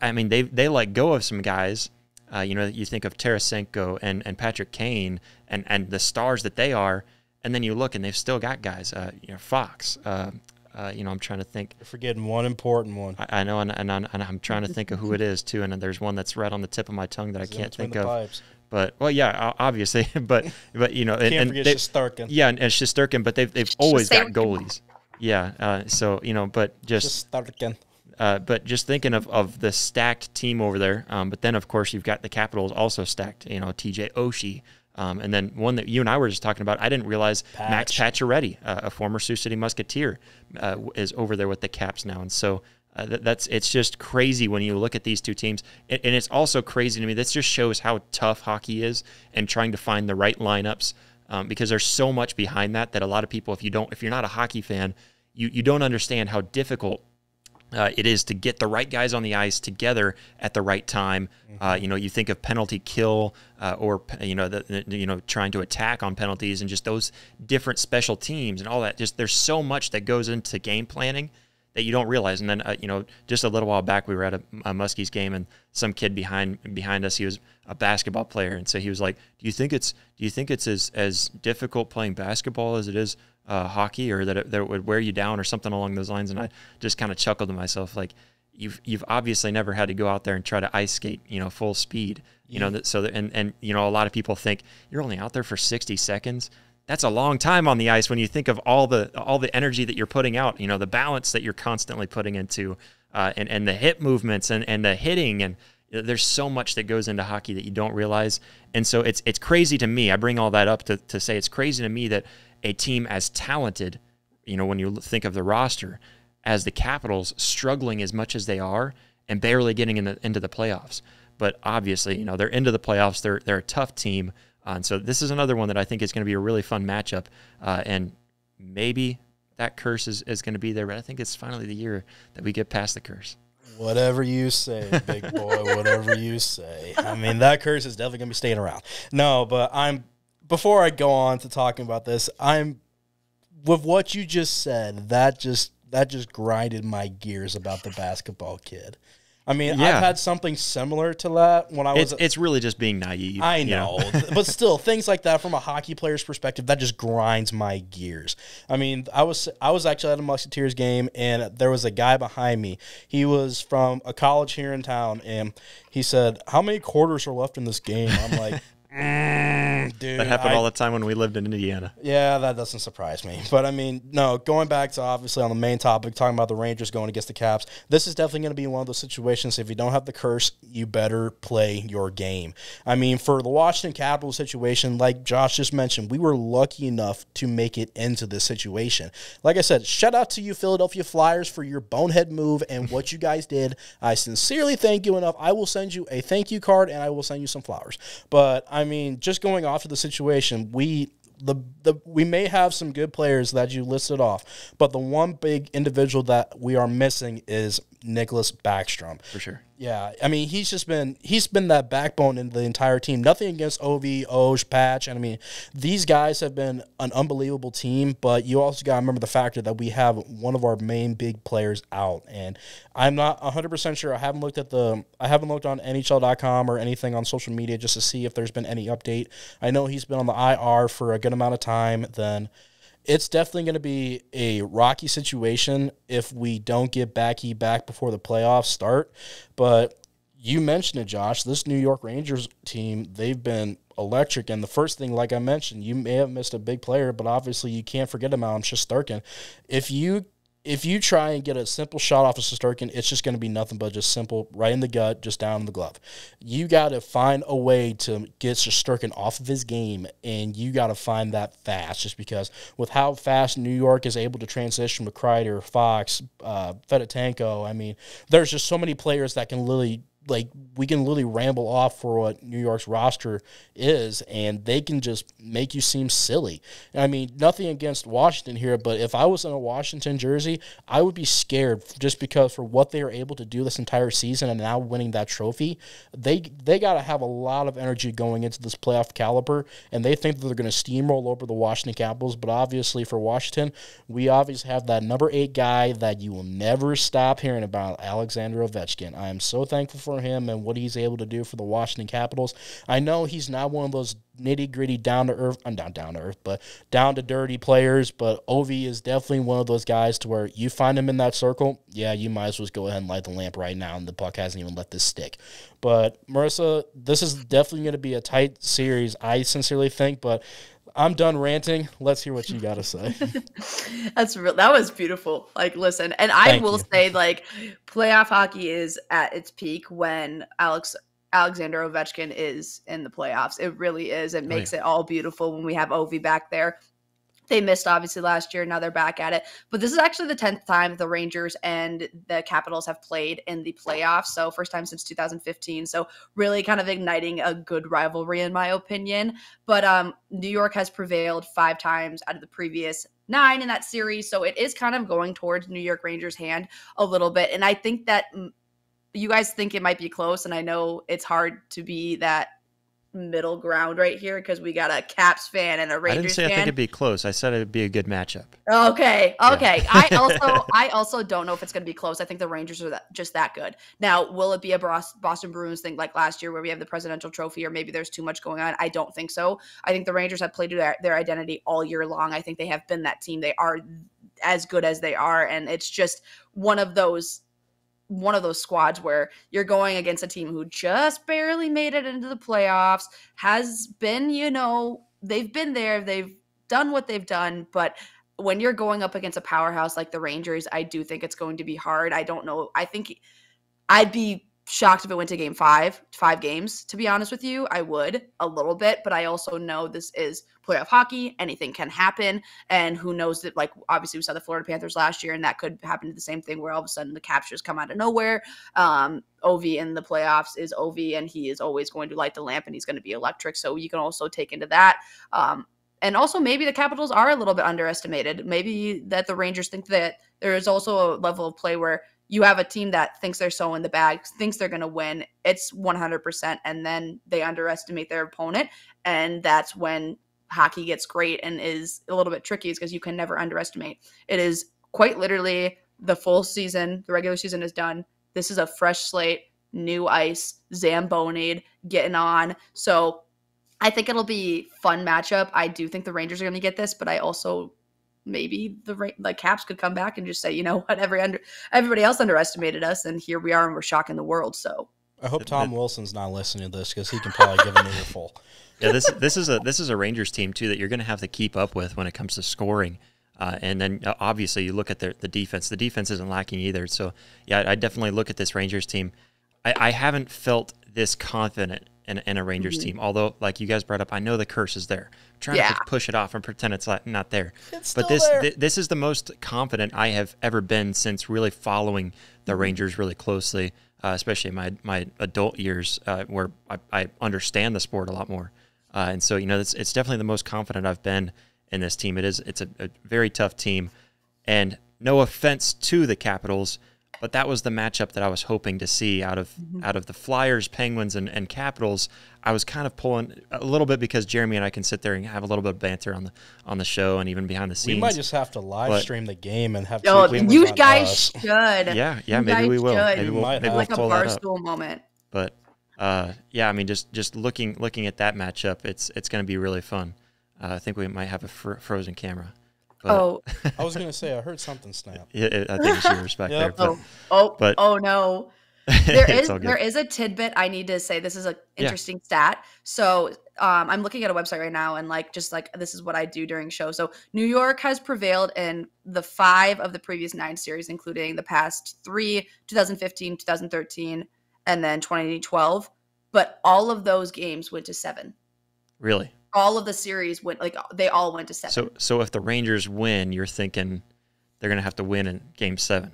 I mean, they they let go of some guys. Uh, you know, you think of Tarasenko and, and Patrick Kane and, and the stars that they are, and then you look and they've still got guys. Uh, you know, Fox. Uh, uh, you know, I'm trying to think. You're forgetting one important one. I, I know, and, and, I'm, and I'm trying to think of who it is too. And there's one that's right on the tip of my tongue that I can't think of. Pipes. But well, yeah, obviously, but but you know, and, can't forget and they, Shesterkin. Yeah, and, and Shesterkin, but they've they've always got goalies. Yeah, uh, so you know, but just Shesterkin. Uh, but just thinking of, of the stacked team over there, um, but then, of course, you've got the Capitals also stacked, you know, T J Oshie, um, and then one that you and I were just talking about, I didn't realize Patch. Max Pacioretty, uh, a former Sioux City Musketeer, uh, is over there with the Caps now. And so uh, that, that's it's just crazy when you look at these two teams. And, and it's also crazy to me. This just shows how tough hockey is and trying to find the right lineups, um, because there's so much behind that that a lot of people, if, you don't, if you're not a hockey fan, you, you don't understand how difficult Uh, it is to get the right guys on the ice together at the right time. Uh, you know, you think of penalty kill uh, or, you know, the, the, you know, trying to attack on penalties and just those different special teams and all that. Just there's so much that goes into game planning that you don't realize. And then, uh, you know, just a little while back, we were at a, a Muskies game, and some kid behind behind us, he was a basketball player. And so he was like, do you think it's do you think it's as, as difficult playing basketball as it is Uh, hockey, or that it, that it would wear you down or something along those lines? And I just kind of chuckled to myself, like, you've you've obviously never had to go out there and try to ice skate, you know, full speed, you yeah. know, that, so that, and, and, you know, a lot of people think you're only out there for sixty seconds. That's a long time on the ice when you think of all the, all the energy that you're putting out, you know, the balance that you're constantly putting into uh, and, and the hip movements and, and the hitting, and there's so much that goes into hockey that you don't realize. And so it's, it's crazy to me. I bring all that up to, to say, it's crazy to me that a team as talented, you know, when you think of the roster, as the Capitals struggling as much as they are and barely getting in the, into the playoffs. But obviously, you know, they're into the playoffs. They're they're a tough team, uh, and so this is another one that I think is going to be a really fun matchup. Uh, and maybe that curse is, is going to be there, but I think it's finally the year that we get past the curse. Whatever you say, big boy, whatever you say. I mean, that curse is definitely going to be staying around. No, but I'm, before I go on to talking about this, I'm, with what you just said, that just, that just grinded my gears about the basketball kid. I mean, yeah. I've had something similar to that when I was... It's, it's really just being naive. I know. You know? But still, things like that from a hockey player's perspective, that just grinds my gears. I mean, I was I was actually at a Musketeers game, and there was a guy behind me. He was from a college here in town, and he said, how many quarters are left in this game? I'm like... Mm, dude, that happened I, all the time when we lived in Indiana. Yeah, that doesn't surprise me. But, I mean, no, going back to obviously on the main topic, talking about the Rangers going against the Caps, this is definitely going to be one of those situations. If you don't have the curse, you better play your game. I mean, for the Washington Capitals situation, like Josh just mentioned, we were lucky enough to make it into this situation. Like I said, shout out to you, Philadelphia Flyers, for your bonehead move and what you guys did. I sincerely thank you enough. I will send you a thank you card, and I will send you some flowers. But I I mean, just going off of the situation, we the, the we may have some good players that you listed off, but the one big individual that we are missing is Nicholas Backstrom. For sure. Yeah, I mean, he's just been he's been that backbone in the entire team. Nothing against Ovi, Oj, Patch, and I mean, these guys have been an unbelievable team, but you also got to remember the factor that we have one of our main big players out, and I'm not one hundred percent sure. I haven't looked at the I haven't looked on N H L dot com or anything on social media just to see if there's been any update. I know he's been on the I R for a good amount of time. Then it's definitely going to be a rocky situation if we don't get Backy back before the playoffs start. But you mentioned it, Josh. This New York Rangers team, they've been electric. And the first thing, like I mentioned, you may have missed a big player, but obviously you can't forget about him, Shesterkin. If you if you try and get a simple shot off of Shesterkin, it's just going to be nothing but just simple, right in the gut, just down in the glove. You got to find a way to get Shesterkin off of his game, and you got to find that fast, just because with how fast New York is able to transition with Kreider, Fox, uh, Fedotenko, I mean, there's just so many players that can literally – like, we can literally ramble off for what New York's roster is, and they can just make you seem silly. And I mean, nothing against Washington here, but if I was in a Washington jersey, I would be scared just because for what they are able to do this entire season and now winning that trophy. They they got to have a lot of energy going into this playoff caliber, and they think that they're going to steamroll over the Washington Capitals. But obviously for Washington, we obviously have that number eight guy that you will never stop hearing about, Alexander Ovechkin. I am so thankful for him and what he's able to do for the Washington Capitals. I know he's not one of those nitty-gritty down-to-earth, I'm not down-to-earth, but down-to-dirty players, but Ovi is definitely one of those guys to where you find him in that circle, yeah, you might as well just go ahead and light the lamp right now, and the puck hasn't even let this stick. But, Marissa, this is definitely going to be a tight series, I sincerely think, but I'm done ranting. Let's hear what you got to say. That's real. That was beautiful. Like, listen, and I Thank will you. say, like, playoff hockey is at its peak when Alex Alexander Ovechkin is in the playoffs. It really is. It makes oh, yeah. it all beautiful when we have Ovi back there. They missed, obviously, last year. Now they're back at it. But this is actually the tenth time the Rangers and the Capitals have played in the playoffs. So first time since two thousand fifteen. So really kind of igniting a good rivalry, in my opinion. But um, New York has prevailed five times out of the previous nine in that series. So it is kind of going towards New York Rangers' hand a little bit. And I think that you guys think it might be close. And I know it's hard to be that middle ground right here because we got a Caps fan and a Rangers fan. I didn't say fan. I think it'd be close. I said it'd be a good matchup. Okay, okay. Yeah. I also, I also don't know if it's going to be close. I think the Rangers are that, just that good. Now, will it be a Boston Bruins thing like last year where we have the presidential trophy or maybe there's too much going on? I don't think so. I think the Rangers have played to their, their identity all year long. I think they have been that team. They are as good as they are, and it's just one of those. one of those squads where you're going against a team who just barely made it into the playoffs, has been, you know, they've been there, they've done what they've done, but when you're going up against a powerhouse like the Rangers, I do think it's going to be hard. I don't know. I think I'd be shocked if it went to game five, five games, to be honest with you. I would a little bit, but I also know this is playoff hockey. Anything can happen. And who knows that, like, obviously we saw the Florida Panthers last year, and that could happen to the same thing where all of a sudden the captures come out of nowhere. Um, Ovi in the playoffs is Ovi, and he is always going to light the lamp, and he's going to be electric. So you can also take into that. Um, and also maybe the Capitals are a little bit underestimated. Maybe that the Rangers think that there is also a level of play where you have a team that thinks they're so in the bag, thinks they're going to win. It's one hundred percent. And then they underestimate their opponent. And that's when hockey gets great and is a little bit tricky, is because you can never underestimate. It is quite literally the full season. The regular season is done. This is a fresh slate, new ice, Zambonied, getting on. So I think it'll be fun matchup. I do think the Rangers are going to get this, but I also maybe the the Caps could come back and just say, you know what, every under, everybody else underestimated us, and here we are, and we're shocking the world. So I hope Tom Wilson's not listening to this, because he can probably give an earful. Yeah, this this is a this is a Rangers team too that you're going to have to keep up with when it comes to scoring, uh, and then uh, obviously you look at their, the defense. The defense isn't lacking either. So yeah, I definitely look at this Rangers team. I, I haven't felt this confident in, in a Rangers mm-hmm. team, although like you guys brought up, I know the curse is there. I'm trying yeah. to push it off and pretend it's not there. It's but this there. Th this is the most confident I have ever been since really following the Rangers really closely, uh, especially in my my adult years, uh, where I, I understand the sport a lot more. Uh, and so, you know, it's, it's definitely the most confident I've been in this team. It is, it's a, a very tough team, and no offense to the Capitals, but that was the matchup that I was hoping to see out of, mm-hmm. out of the Flyers, Penguins, and, and Capitals. I was kind of pulling a little bit because Jeremy and I can sit there and have a little bit of banter on the, on the show and even behind the scenes. We might just have to live but, stream the game and have yo, two you guys us. should. Yeah. Yeah. You maybe we will. Should. Maybe we'll, maybe we'll like pull a Barstool moment. But, Uh, yeah, I mean, just just looking looking at that matchup, it's it's going to be really fun. Uh, I think we might have a fr frozen camera. But... Oh, I was going to say I heard something snap. Yeah, it, I think it's yours back yep. there. But, oh, oh, but... oh no, there is there is a tidbit I need to say. This is an interesting yeah. stat. So um, I'm looking at a website right now, and like just like this is what I do during shows. So New York has prevailed in the five of the previous nine series, including the past three: two thousand fifteen, two thousand thirteen. And then twenty twelve, but all of those games went to seven. Really? All of the series went, like, they all went to seven. So, so if the Rangers win, you're thinking they're going to have to win in game seven.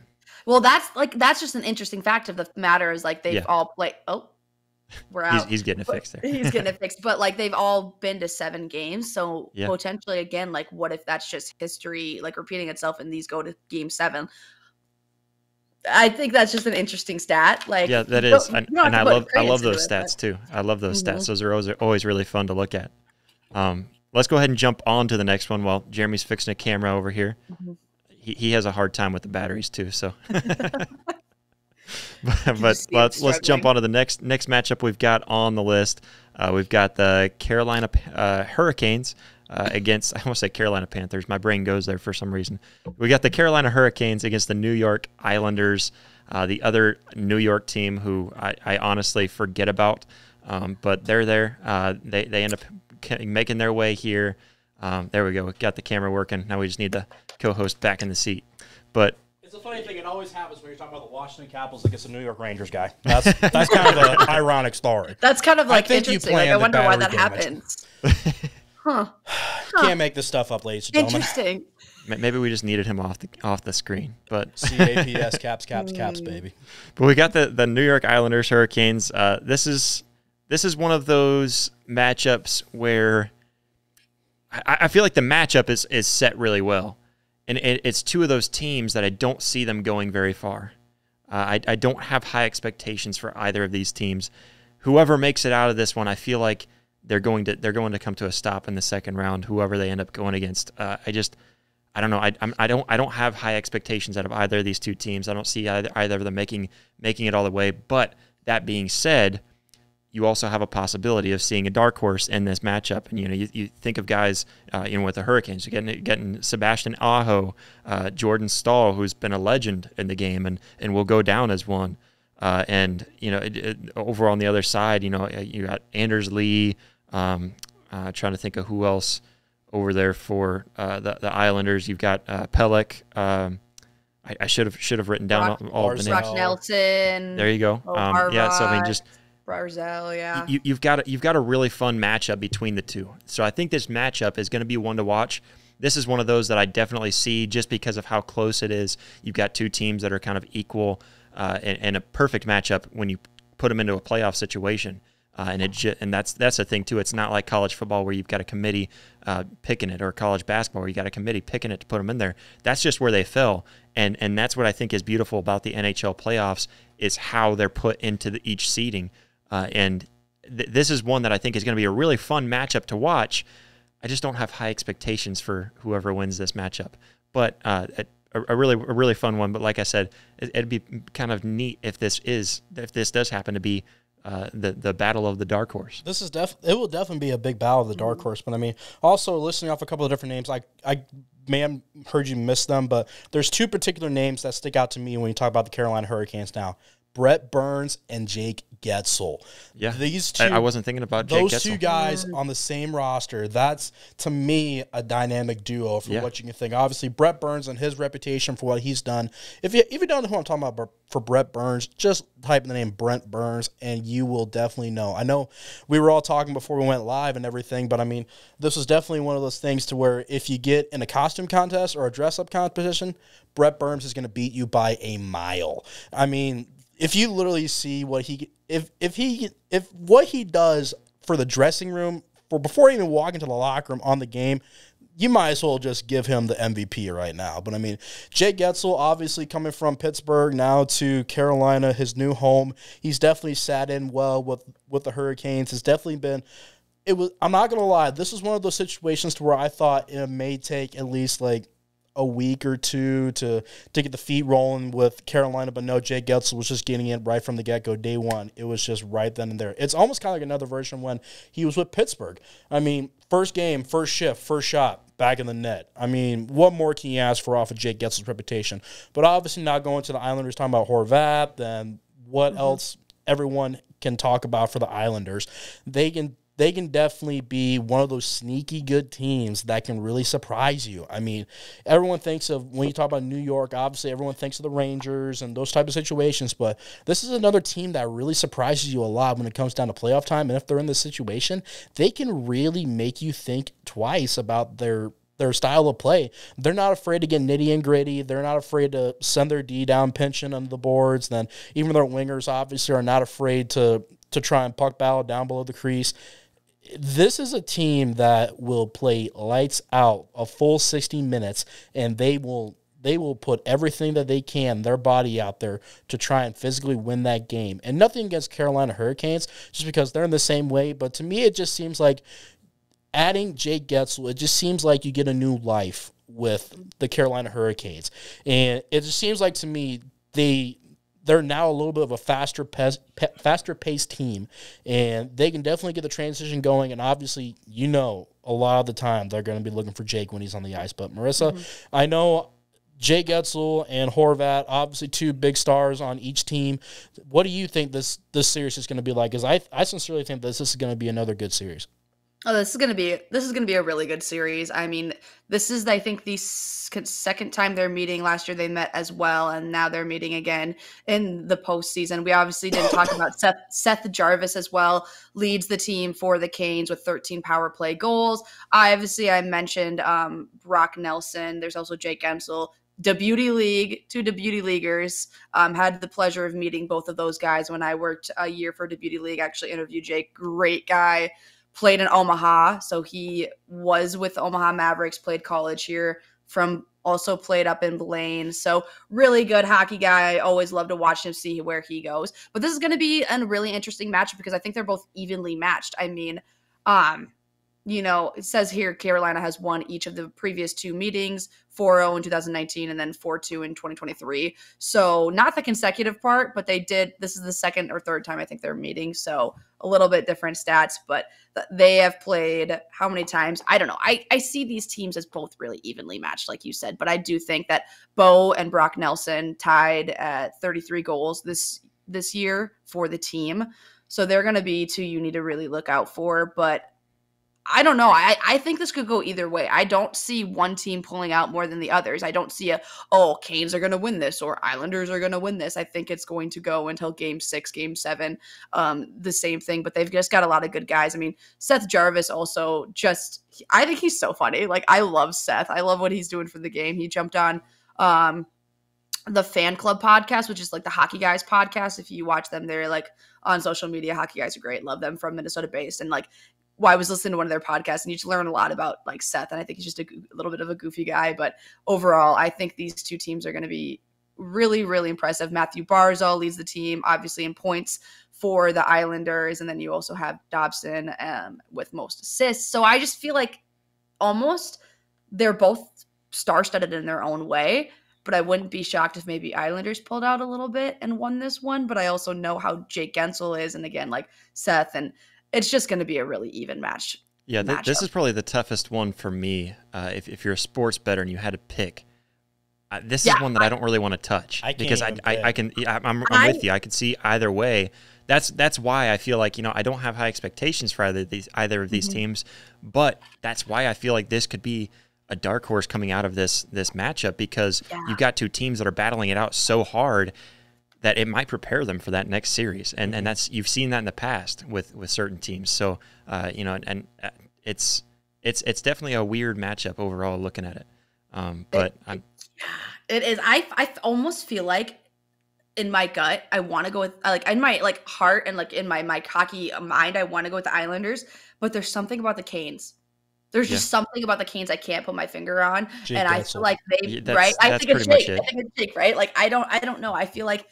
Well, that's, like, that's just an interesting fact of the matter is, like, they've yeah. all played, oh, we're out. he's, he's getting it fixed there. He's getting it fixed. But, like, they've all been to seven games. So, yeah. potentially, again, like, what if that's just history, like, repeating itself and these go to game seven? I think that's just an interesting stat. Like, yeah, that is, and, and I love I love those stats too. I love those mm-hmm. stats. Those are always, are always really fun to look at. Um, let's go ahead and jump on to the next one while Jeremy's fixing a camera over here. Mm-hmm. He he has a hard time with the batteries too. So, but, but let's let's jump on to the next next matchup we've got on the list. Uh, we've got the Carolina uh, Hurricanes. Uh, against, I almost say Carolina Panthers. My brain goes there for some reason. We got the Carolina Hurricanes against the New York Islanders, uh, the other New York team who I, I honestly forget about, um, but they're there. Uh, they, they end up making their way here. Um, there we go. We got the camera working. Now we just need the co-host back in the seat. But it's a funny thing. It always happens when you're talking about the Washington Capitals against the New York Rangers guy. That's, that's kind of the ironic story. That's kind of like I interesting. Like, I wonder why that damage. happens. Huh. huh. Can't make this stuff up, ladies and gentlemen. Interesting. Maybe we just needed him off the off the screen, but C A P S caps caps caps baby. But we got the the New York Islanders Hurricanes. Uh, this is this is one of those matchups where I, I feel like the matchup is is set really well, and it, it's two of those teams that I don't see them going very far. Uh, I I don't have high expectations for either of these teams. Whoever makes it out of this one, I feel like. They're going to they're going to come to a stop in the second round. Whoever they end up going against, uh, I just I don't know. I I'm, I don't I don't have high expectations out of either of these two teams. I don't see either either of them making making it all the way. But that being said, you also have a possibility of seeing a dark horse in this matchup. And you know you, you think of guys uh, you know with the Hurricanes, you're getting getting Sebastian Aho, uh, Jordan Staal, who's been a legend in the game and and will go down as one. Uh, and you know it, it, over on the other side, you know you got Anders Lee. Um, uh, trying to think of who else over there for uh, the, the Islanders. You've got uh, Pellick. Um, I, I should have should have written down Rock, all, all of the names. Rock Nelson. There you go. Oh, um, yeah. So I mean, just Barzell. Yeah. You, you've got a, you've got a really fun matchup between the two. So I think this matchup is going to be one to watch. This is one of those that I definitely see just because of how close it is. You've got two teams that are kind of equal uh, and, and a perfect matchup when you put them into a playoff situation. Uh, and it and that's that's the thing too. It's not like college football where you've got a committee uh, picking it, or college basketball where you got a committee picking it to put them in there. That's just where they fell, and and that's what I think is beautiful about the N H L playoffs, is how they're put into the, each seeding. Uh, and th this is one that I think is going to be a really fun matchup to watch. I just don't have high expectations for whoever wins this matchup, but uh, a, a really a really fun one. But like I said, it, it'd be kind of neat if this is if this does happen to be. Uh, the the battle of the dark horse. This is def it will definitely be a big battle of the dark horse. But I mean, also listening off a couple of different names, I I may have heard you miss them, but there's two particular names that stick out to me when you talk about the Carolina Hurricanes now: Brett Burns and Jake Guentzel. Yeah, these two. I, I wasn't thinking about Jake Guentzel. Those two guys on the same roster. That's, to me, a dynamic duo for yeah. what you can think. Obviously, Brett Burns and his reputation for what he's done. If you if you don't know who I'm talking about for Brett Burns, just type in the name Brent Burns, and you will definitely know. I know we were all talking before we went live and everything, but I mean, this was definitely one of those things to where if you get in a costume contest or a dress up competition, Brett Burns is going to beat you by a mile. I mean, if you literally see what he if if he if what he does for the dressing room, for before even walking to the locker room on the game, you might as well just give him the M V P right now. But I mean, Jake Guentzel, obviously coming from Pittsburgh now to Carolina, his new home, he's definitely sat in well with with the Hurricanes. It's definitely been. It was. I'm not gonna lie. This is one of those situations to where I thought it may take at least like a week or two to, to get the feet rolling with Carolina, but no, Jake Guentzel was just getting it right from the get-go, day one. It was just right then and there. It's almost kind of like another version when he was with Pittsburgh. I mean, first game, first shift, first shot, back in the net. I mean, what more can you ask for off of Jake Guentzel's reputation? But obviously not going to the Islanders, talking about Horvat, then what mm-hmm. else everyone can talk about for the Islanders. They can They can definitely be one of those sneaky good teams that can really surprise you. I mean, everyone thinks of, when you talk about New York, obviously everyone thinks of the Rangers and those type of situations, but this is another team that really surprises you a lot when it comes down to playoff time. And if they're in this situation, they can really make you think twice about their their style of play. They're not afraid to get nitty and gritty. They're not afraid to send their D down, pinching under the boards. Then even their wingers obviously are not afraid to, to try and puck battle down below the crease. This is a team that will play lights out a full sixty minutes, and they will they will put everything that they can, their body out there, to try and physically win that game. And nothing against Carolina Hurricanes, just because they're in the same way. But to me, it just seems like adding Jake Guentzel, it just seems like you get a new life with the Carolina Hurricanes. And it just seems like, to me, they... they're now a little bit of a faster pace, faster paced team, and they can definitely get the transition going. And obviously, you know, a lot of the time they're going to be looking for Jake when he's on the ice. But, Marissa, mm-hmm. I know Jake Guentzel and Horvat, obviously two big stars on each team. What do you think this, this series is going to be like? Because I, I sincerely think this, this is going to be another good series. Oh, this is going to be this is going to be a really good series. I mean, this is, I think, the second time they're meeting. Last year they met as well, and now they're meeting again in the postseason. We obviously didn't talk about Seth, Seth Jarvis as well, leads the team for the Canes with thirteen power play goals. I, obviously, I mentioned um, Brock Nelson. There's also Jake Guentzel. Deputy League, two Deputy Leaguers. Um, had the pleasure of meeting both of those guys when I worked a year for Deputy League. Actually interviewed Jake. Great guy. Played in Omaha, so he was with the Omaha Mavericks, played college here, from also played up in Blaine. So really good hockey guy. I always love to watch him, see where he goes. But this is going to be a really interesting matchup because I think they're both evenly matched. I mean, um, you know, it says here Carolina has won each of the previous two meetings, four oh in two thousand nineteen and then four two in twenty twenty-three. So not the consecutive part, but they did. This is the second or third time I think they're meeting. So a little bit different stats, but they have played how many times? I don't know. I, I see these teams as both really evenly matched, like you said, but I do think that Bo and Brock Nelson tied at thirty-three goals this this year for the team. So they're going to be two you need to really look out for, but I don't know. I, I think this could go either way. I don't see one team pulling out more than the others. I don't see a, oh, Canes are going to win this or Islanders are going to win this. I think it's going to go until game six, game seven, um, the same thing. But they've just got a lot of good guys. I mean, Seth Jarvis also just – I think he's so funny. Like, I love Seth. I love what he's doing for the game. He jumped on um, – the fan club podcast, which is like the Hockey Guys podcast. If you watch them, they're like on social media. Hockey Guys are great. Love them, from Minnesota based. And like, well, I was listening to one of their podcasts and you just learn a lot about like Seth. And I think he's just a, a little bit of a goofy guy, but overall, I think these two teams are going to be really, really impressive. Matthew Barzal leads the team, obviously, in points for the Islanders. And then you also have Dobson um, with most assists. So I just feel like almost they're both star-studded in their own way, but I wouldn't be shocked if maybe Islanders pulled out a little bit and won this one. But I also know how Jake Guentzel is. And again, like Seth, and it's just going to be a really even match. Yeah, th- this is probably the toughest one for me. Uh, if, if you're a sports bettor and you had to pick, uh, this yeah, is one that I, I don't really want to touch I because I, I, I can, I'm, I'm I, with you. I can see either way. That's, that's why I feel like, you know, I don't have high expectations for either of these, either of these mm-hmm. teams, but that's why I feel like this could be a dark horse coming out of this this matchup, because yeah. you've got two teams that are battling it out so hard that it might prepare them for that next series, and mm-hmm. and that's, you've seen that in the past with with certain teams. So uh, you know, and, and it's it's it's definitely a weird matchup overall looking at it. Um, but it, I'm, it is. I I almost feel like in my gut I want to go with, like, in my like heart and like in my my cocky mind I want to go with the Islanders, but there's something about the Canes. There's just yeah. something about the Canes I can't put my finger on, Jake and I feel like they yeah, that's, right. I that's think it's Jake. It. I think it's Jake, right? Like I don't, I don't know. I feel like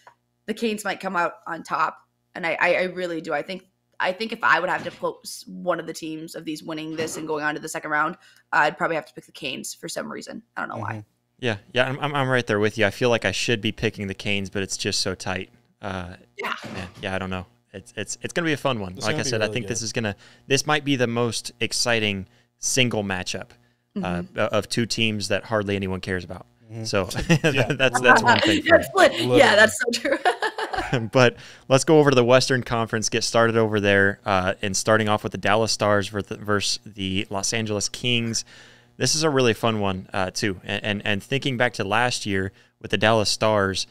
the Canes might come out on top, and I, I, I really do. I think, I think if I would have to put one of the teams of these winning this and going on to the second round, I'd probably have to pick the Canes for some reason. I don't know mm-hmm. why. Yeah, yeah, I'm, I'm, I'm right there with you. I feel like I should be picking the Canes, but it's just so tight. Uh, yeah, man, yeah, I don't know. It's, it's, it's gonna be a fun one. It's like I said, really I think good. this is gonna, this might be the most exciting single matchup mm-hmm. uh, of two teams that hardly anyone cares about. Mm-hmm. So yeah. that's that's one thing. That's yeah, that's so true. But let's go over to the Western Conference, get started over there, uh, and starting off with the Dallas Stars versus the Los Angeles Kings. This is a really fun one uh, too. And, and and thinking back to last year with the Dallas Stars,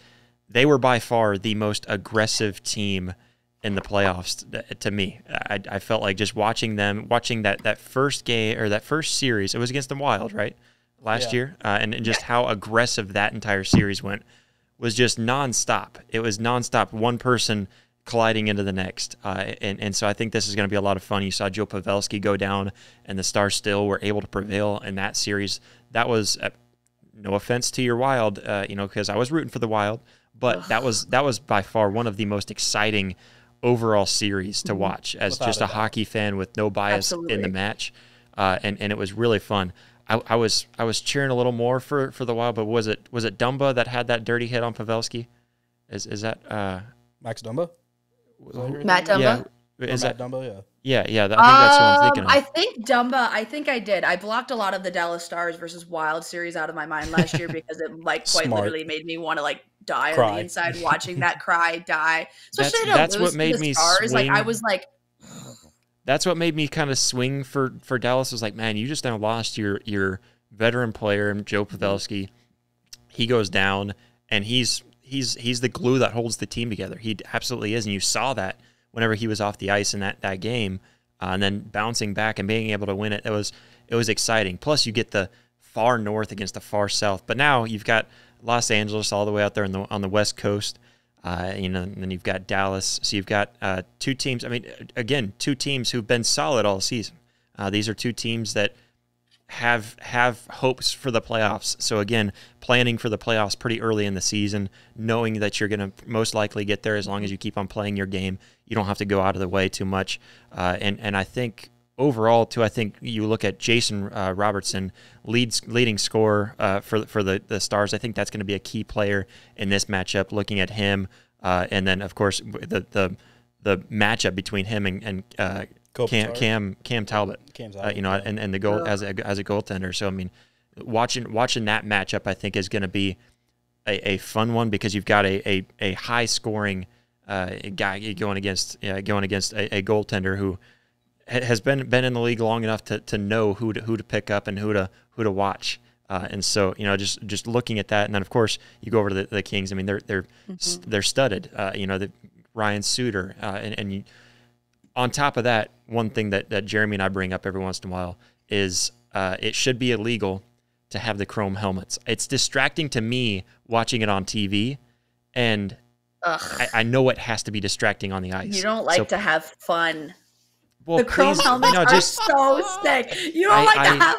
they were by far the most aggressive team in the playoffs, to me. I, I felt like just watching them, watching that that first game or that first series. It was against the Wild, right, last yeah. year, uh, and, and just how aggressive that entire series went was just nonstop. It was nonstop, one person colliding into the next, uh, and and so I think this is going to be a lot of fun. You saw Joe Pavelski go down, and the Stars still were able to prevail in that series. That was, uh, no offense to your Wild, uh, you know, because I was rooting for the Wild, but that was that was by far one of the most exciting overall series to watch as Without just a hockey fan with no bias Absolutely. in the match. Uh, and, and it was really fun. I, I was, I was cheering a little more for, for the Wild, but was it, was it Dumba that had that dirty hit on Pavelski? Is, is that, uh, Max Dumba? That Matt Dumba? Yeah. Is that Dumba? Yeah. Yeah. Yeah. That, I think that's um, what I'm thinking of. I think Dumba, I think I did. I blocked a lot of the Dallas Stars versus Wild series out of my mind last year because it like quite Smart. literally made me want to like die cry. on the inside watching that cry die. Especially that's, I don't that's lose what made me Stars. Swing. Like I was like, that's what made me kind of swing for, for Dallas. I was like, man, you just now lost your, your veteran player, Joe Pavelski. He goes down and he's, he's, he's the glue that holds the team together. He absolutely is. And you saw that whenever he was off the ice in that, that game, uh, and then bouncing back and being able to win it. It was, it was exciting. Plus you get the far north against the far south, but now you've got Los Angeles all the way out there on the, on the West Coast. Uh, you know, and then you've got Dallas. So you've got uh, two teams. I mean, again, two teams who've been solid all season. Uh, these are two teams that have have hopes for the playoffs. So again, planning for the playoffs pretty early in the season, knowing that you're going to most likely get there as long as you keep on playing your game. You don't have to go out of the way too much. Uh, and and I think overall too, I think you look at Jason uh, Robertson, leads leading scorer uh, for for the, the Stars. I think that's going to be a key player in this matchup. Looking at him, uh, and then of course the the the matchup between him and, and uh, Cam, Cam Cam Talbot, uh, you know, and, and the goal yeah. as a, as a goaltender. So I mean, watching watching that matchup, I think is going to be a, a fun one because you've got a a, a high scoring uh, guy going against uh, going against a, a goaltender who has been been in the league long enough to to know who to, who to pick up and who to who to watch, uh, and so you know just just looking at that, and then of course you go over to the, the Kings. I mean they're they're mm-hmm. they're studded, uh, you know, the Ryan Suter, uh, and and you, on top of that, one thing that that Jeremy and I bring up every once in a while is uh, it should be illegal to have the chrome helmets. It's distracting to me watching it on T V, and I, I know it has to be distracting on the ice. You don't like so, to have fun. Well, the chrome please, helmets you know, just, are so sick. You don't I, like I, to have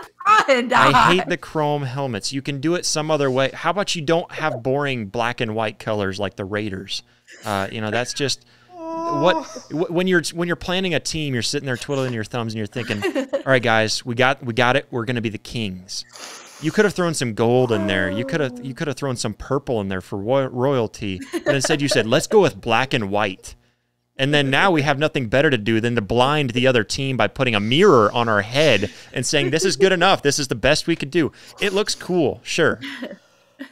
fun. Dog. I hate the chrome helmets. You can do it some other way. How about you don't have boring black and white colors like the Raiders? Uh, you know, that's just oh. what when you're when you're planning a team, you're sitting there twiddling your thumbs and you're thinking, "All right, guys, we got we got it. We're going to be the Kings." You could have thrown some gold in there. You could have you could have thrown some purple in there for roy royalty, but instead you said, "Let's go with black and white." And then now we have nothing better to do than to blind the other team by putting a mirror on our head and saying, this is good enough. This is the best we could do. It looks cool, sure.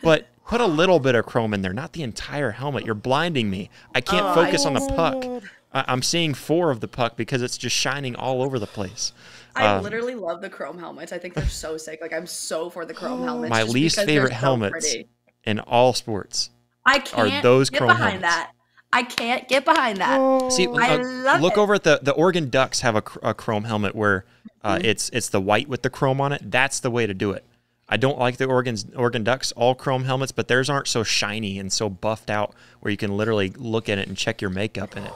But put a little bit of chrome in there, not the entire helmet. You're blinding me. I can't oh, focus I on the puck. I I'm seeing four of the puck because it's just shining all over the place. I um, literally love the chrome helmets. I think they're so sick. Like, I'm so for the chrome helmets. My least favorite so helmets pretty. in all sports I can't are those chrome helmets. That. I can't get behind that. Oh, See, I uh, love look it. over at the the Oregon Ducks have a, a chrome helmet where uh, mm-hmm. it's it's the white with the chrome on it. That's the way to do it. I don't like the Oregon's Oregon Ducks all chrome helmets, but theirs aren't so shiny and so buffed out where you can literally look at it and check your makeup in it.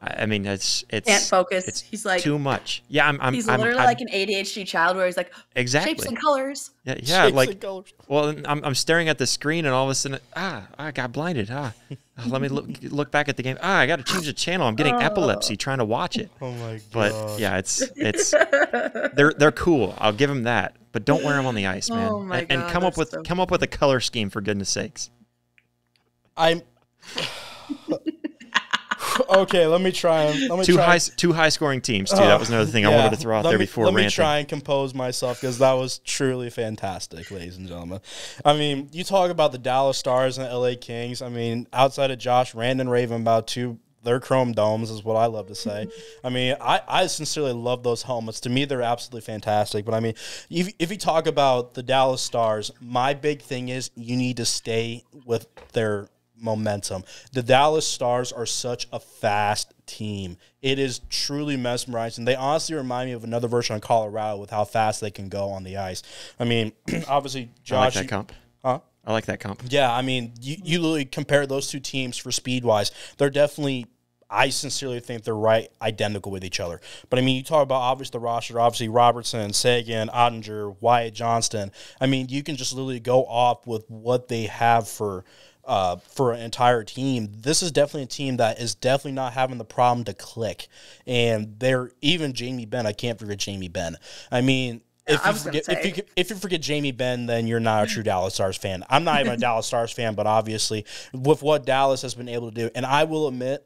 I, I mean, it's it's can't focus. It's he's like too much. Yeah, I'm. I'm he's I'm, literally I'm, like I'm, an A D H D child where he's like exactly shapes and colors. Yeah, yeah. Shapes like and colors. well, I'm I'm staring at the screen and all of a sudden ah I got blinded ah. Let me look look back at the game. Ah, I got to change the channel. I'm getting oh. epilepsy trying to watch it. Oh my god! But yeah, it's it's they're they're cool. I'll give them that. But don't wear them on the ice, man. Oh my and, god, and come up with so come up with a color scheme for goodness sakes. I'm okay. Let me try them. Let me two try. high two high scoring teams too. Uh, that was another thing yeah. I wanted to throw out let there me, before. Let ranting. me try and compose myself because that was truly fantastic, ladies and gentlemen. I mean, you talk about the Dallas Stars and the L A Kings. I mean, outside of Josh ranting and raving about two their chrome domes is what I love to say. I mean, I I sincerely love those helmets. To me, they're absolutely fantastic. But I mean, if if you talk about the Dallas Stars, my big thing is you need to stay with their momentum. The Dallas Stars are such a fast team. It is truly mesmerizing. They honestly remind me of another version of Colorado with how fast they can go on the ice. I mean, obviously, Josh. I like that comp. Huh? I like that comp. Yeah, I mean, you, you literally compare those two teams for speed-wise. They're definitely, I sincerely think they're right identical with each other. But, I mean, you talk about obviously the roster, obviously Robertson, Sagan, Ottinger, Wyatt Johnston. I mean, you can just literally go off with what they have for – Uh, for an entire team. This is definitely a team that is definitely not having the problem to click. And they're even Jamie Benn. I can't forget Jamie Benn. I mean, if, I you, forget, if, you, if you forget Jamie Benn, then you're not a true Dallas Stars fan. I'm not even a Dallas Stars fan, but obviously with what Dallas has been able to do, and I will admit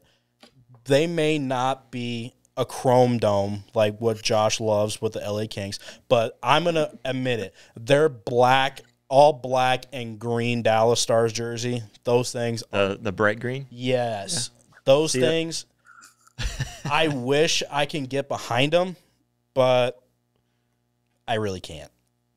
they may not be a chrome dome like what Josh loves with the L A Kings, but I'm going to admit it. They're black all black and green Dallas Stars jersey. Those things. Are, uh, the bright green? Yes. Yeah. Those See things, I wish I can get behind them, but I really can't.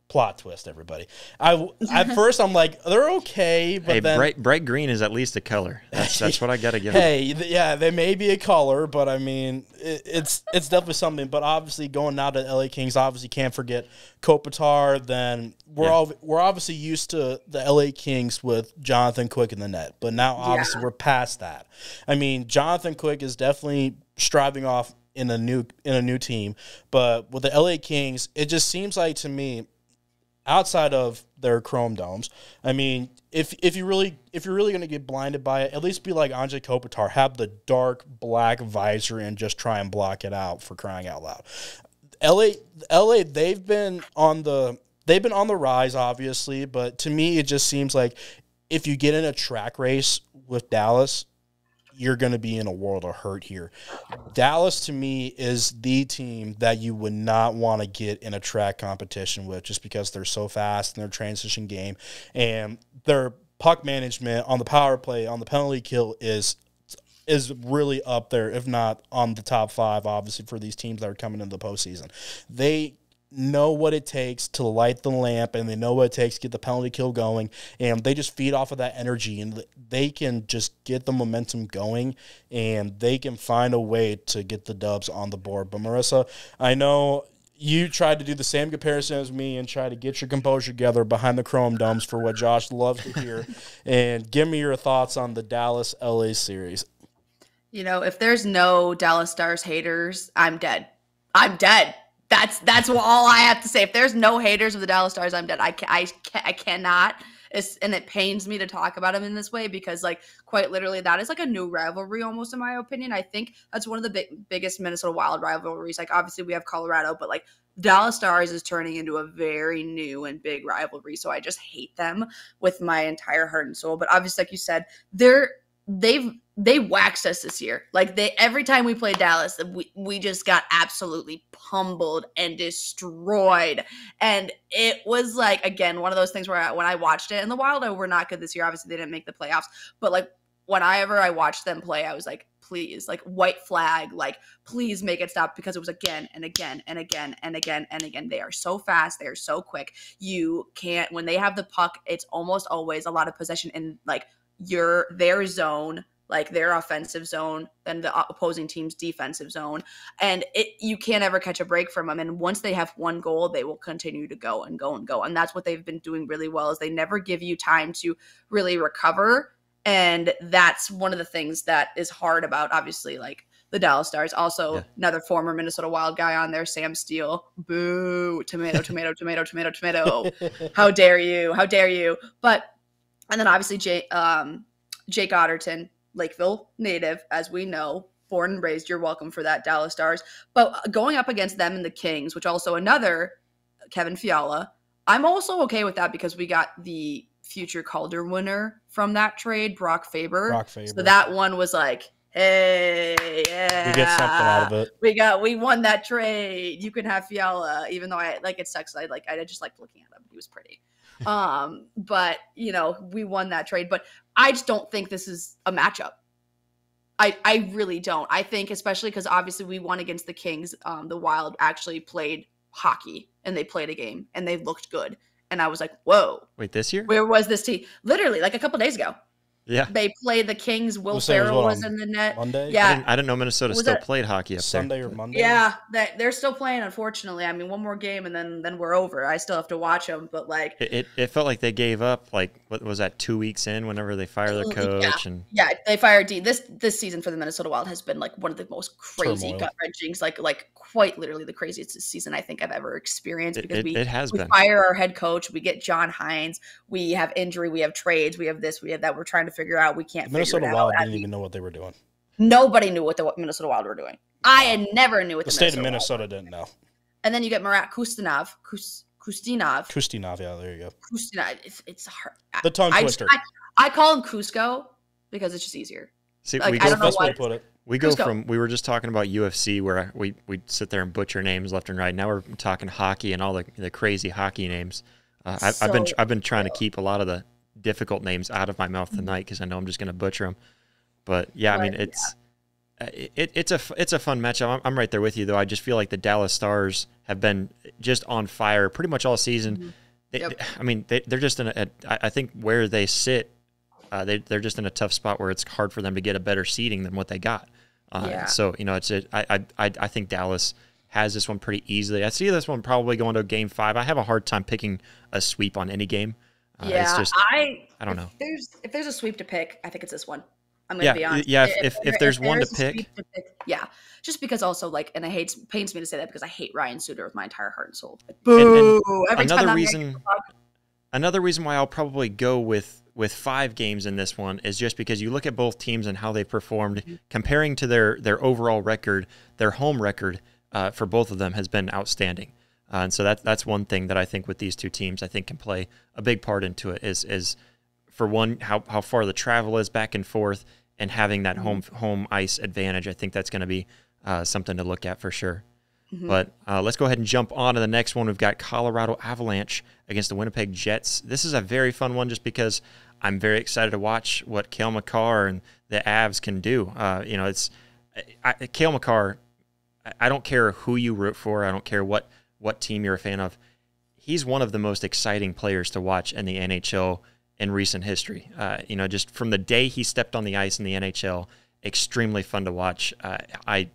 Plot twist, everybody. I, at first, I'm like, they're okay, but hey, then... Bright, bright green is at least a color. That's, that's what I got to give Hey, them. yeah, they may be a color, but, I mean, it, it's it's definitely something. But, obviously, going now to L A Kings, obviously can't forget Kopitar. Then we're, yeah. all, we're obviously used to the L A Kings with Jonathan Quick in the net. But now, obviously, yeah. we're past that. I mean, Jonathan Quick is definitely striving off in a new in a new team. But with the L A Kings, it just seems like, to me, outside of their chrome domes, I mean, if if you really if you're really going to get blinded by it, at least be like Andre Kopitar, have the dark black visor and just try and block it out, for crying out loud. L A L A they've been on the they've been on the rise, obviously, but to me it just seems like if you get in a track race with Dallas, you're going to be in a world of hurt here. Dallas, to me, is the team that you would not want to get in a track competition with just because they're so fast in their transition game. And their puck management on the power play, on the penalty kill, is is really up there, if not on the top five, obviously, for these teams that are coming into the postseason. They know what it takes to light the lamp, and they know what it takes to get the penalty kill going, and they just feed off of that energy, and they can just get the momentum going, and they can find a way to get the dubs on the board. But Marissa, I know you tried to do the same comparison as me and try to get your composure together behind the chrome domes for what Josh loves to hear. And give me your thoughts on the Dallas L A series. You know, if there's no Dallas Stars haters, I'm dead. I'm dead. That's that's all I have to say. If there's no haters of the Dallas Stars, I'm dead. I can, I can, I cannot. It's, and it pains me to talk about them in this way because, like, quite literally, that is like a new rivalry almost, in my opinion. I think that's one of the big, biggest Minnesota Wild rivalries. Like, obviously, we have Colorado, but, like, Dallas Stars is turning into a very new and big rivalry. So I just hate them with my entire heart and soul. But obviously, like you said, they're they've they waxed us this year. Like, they every time we played Dallas, we, we just got absolutely pummeled and destroyed. And it was like, again, one of those things where I, when I watched it, and the Wild oh, were not good this year. Obviously, they didn't make the playoffs. But, like, whenever I watched them play, I was like, please, like, white flag, like, please make it stop, because it was again and again and again and again and again. They are so fast. They are so quick. You can't – when they have the puck, it's almost always a lot of possession in, like, your their zone – like their offensive zone, then the opposing team's defensive zone. And it you can't ever catch a break from them. And once they have one goal, they will continue to go and go and go. And that's what they've been doing really well, is they never give you time to really recover. And that's one of the things that is hard about, obviously, like the Dallas Stars. Also, yeah. Another former Minnesota Wild guy on there, Sam Steele. Boo, tomato, tomato, tomato, tomato, tomato. How dare you? How dare you? But, and then obviously Jay, um, Jake Otterton. Lakeville native, as we know, born and raised. You're welcome for that, Dallas Stars. But going up against them and the Kings, which also another Kevin Fiala, I'm also okay with that because we got the future Calder winner from that trade, Brock Faber. Brock Faber. So that one was like, hey, yeah, we get something out of it. We got, we won that trade. You can have Fiala, even though I like it sucks. I like, I just liked looking at him. He was pretty. um, but you know, we won that trade. But I just don't think this is a matchup. I, I really don't. I think, especially because obviously we won against the Kings. Um, the Wild actually played hockey and they played a game and they looked good. And I was like, whoa. Wait, this year? Where was this team? Literally, like a couple days ago. Yeah. They played the Kings. Will we'll Ferrell was, was in the net. Monday? Yeah. I didn't, I didn't know Minnesota was still that, played hockey up Sunday there. Or Monday? Yeah. That, they're still playing, unfortunately. I mean, one more game and then then we're over. I still have to watch them. But, like. It, it, it felt like they gave up, like, what was that, two weeks in whenever they fire their coach? Yeah, and yeah they fired D. This this season for the Minnesota Wild has been, like, one of the most crazy gut-wrenchings. Like, like quite literally the craziest season I think I've ever experienced. Because it, it, we, it has we been. fire our head coach. We get John Hines. We have injury. We have trades. We have this. We have that. We're trying to figure out we can't Minnesota figure it Wild out. Didn't even know what they were doing. Nobody knew what the Minnesota Wild were doing. I had never knew what the, the state Minnesota of Minnesota Wild didn't know. And then you get Marat Kustinov, Kus, Kustinov, Kustinov. Yeah, there you go. Kustinov. It's, it's hard. The tongue I, twister. I, I call him Cusco because it's just easier. See, like, we go, best way to put it. We go Cusco. From we were just talking about U F C where we we sit there and butcher names left and right. Now we're talking hockey and all the the crazy hockey names. Uh, I, so I've been I've been trying to keep a lot of the difficult names out of my mouth tonight because I know I'm just going to butcher them. But yeah, I mean, it's yeah. it, it's a it's a fun matchup. I'm, I'm right there with you though. I just feel like the Dallas Stars have been just on fire pretty much all season. Mm-hmm. they, yep. I mean, they, they're just in a, a. I think where they sit, uh, they they're just in a tough spot where it's hard for them to get a better seeding than what they got. Uh, yeah. So you know, it's it. I I I think Dallas has this one pretty easily. I see this one probably going to game five. I have a hard time picking a sweep on any game. Uh, yeah, it's just, I I don't know. If there's if there's a sweep to pick, I think it's this one. I'm gonna yeah, be honest. Yeah, if if, if, there, if there's if one there's to, pick. to pick, yeah, just because also like, and I hate pains me to say that because I hate Ryan Suter with my entire heart and soul. Like, boo! And, and another reason, another reason why I'll probably go with with five games in this one is just because you look at both teams and how they performed, mm-hmm. comparing to their their overall record, their home record uh, for both of them has been outstanding. Uh, and so that's that's one thing that I think with these two teams I think can play a big part into it is is for one how how far the travel is back and forth and having that home home ice advantage. I think that's going to be uh, something to look at for sure. Mm-hmm. But uh, let's go ahead and jump on to the next one. We've got Colorado Avalanche against the Winnipeg Jets. This is a very fun one just because I'm very excited to watch what Cale Makar and the Avs can do. Uh, you know, it's I, Cale Makar. I don't care who you root for. I don't care what. what team you're a fan of, he's one of the most exciting players to watch in the N H L in recent history. Uh, you know, just from the day he stepped on the ice in the N H L, extremely fun to watch. Uh, I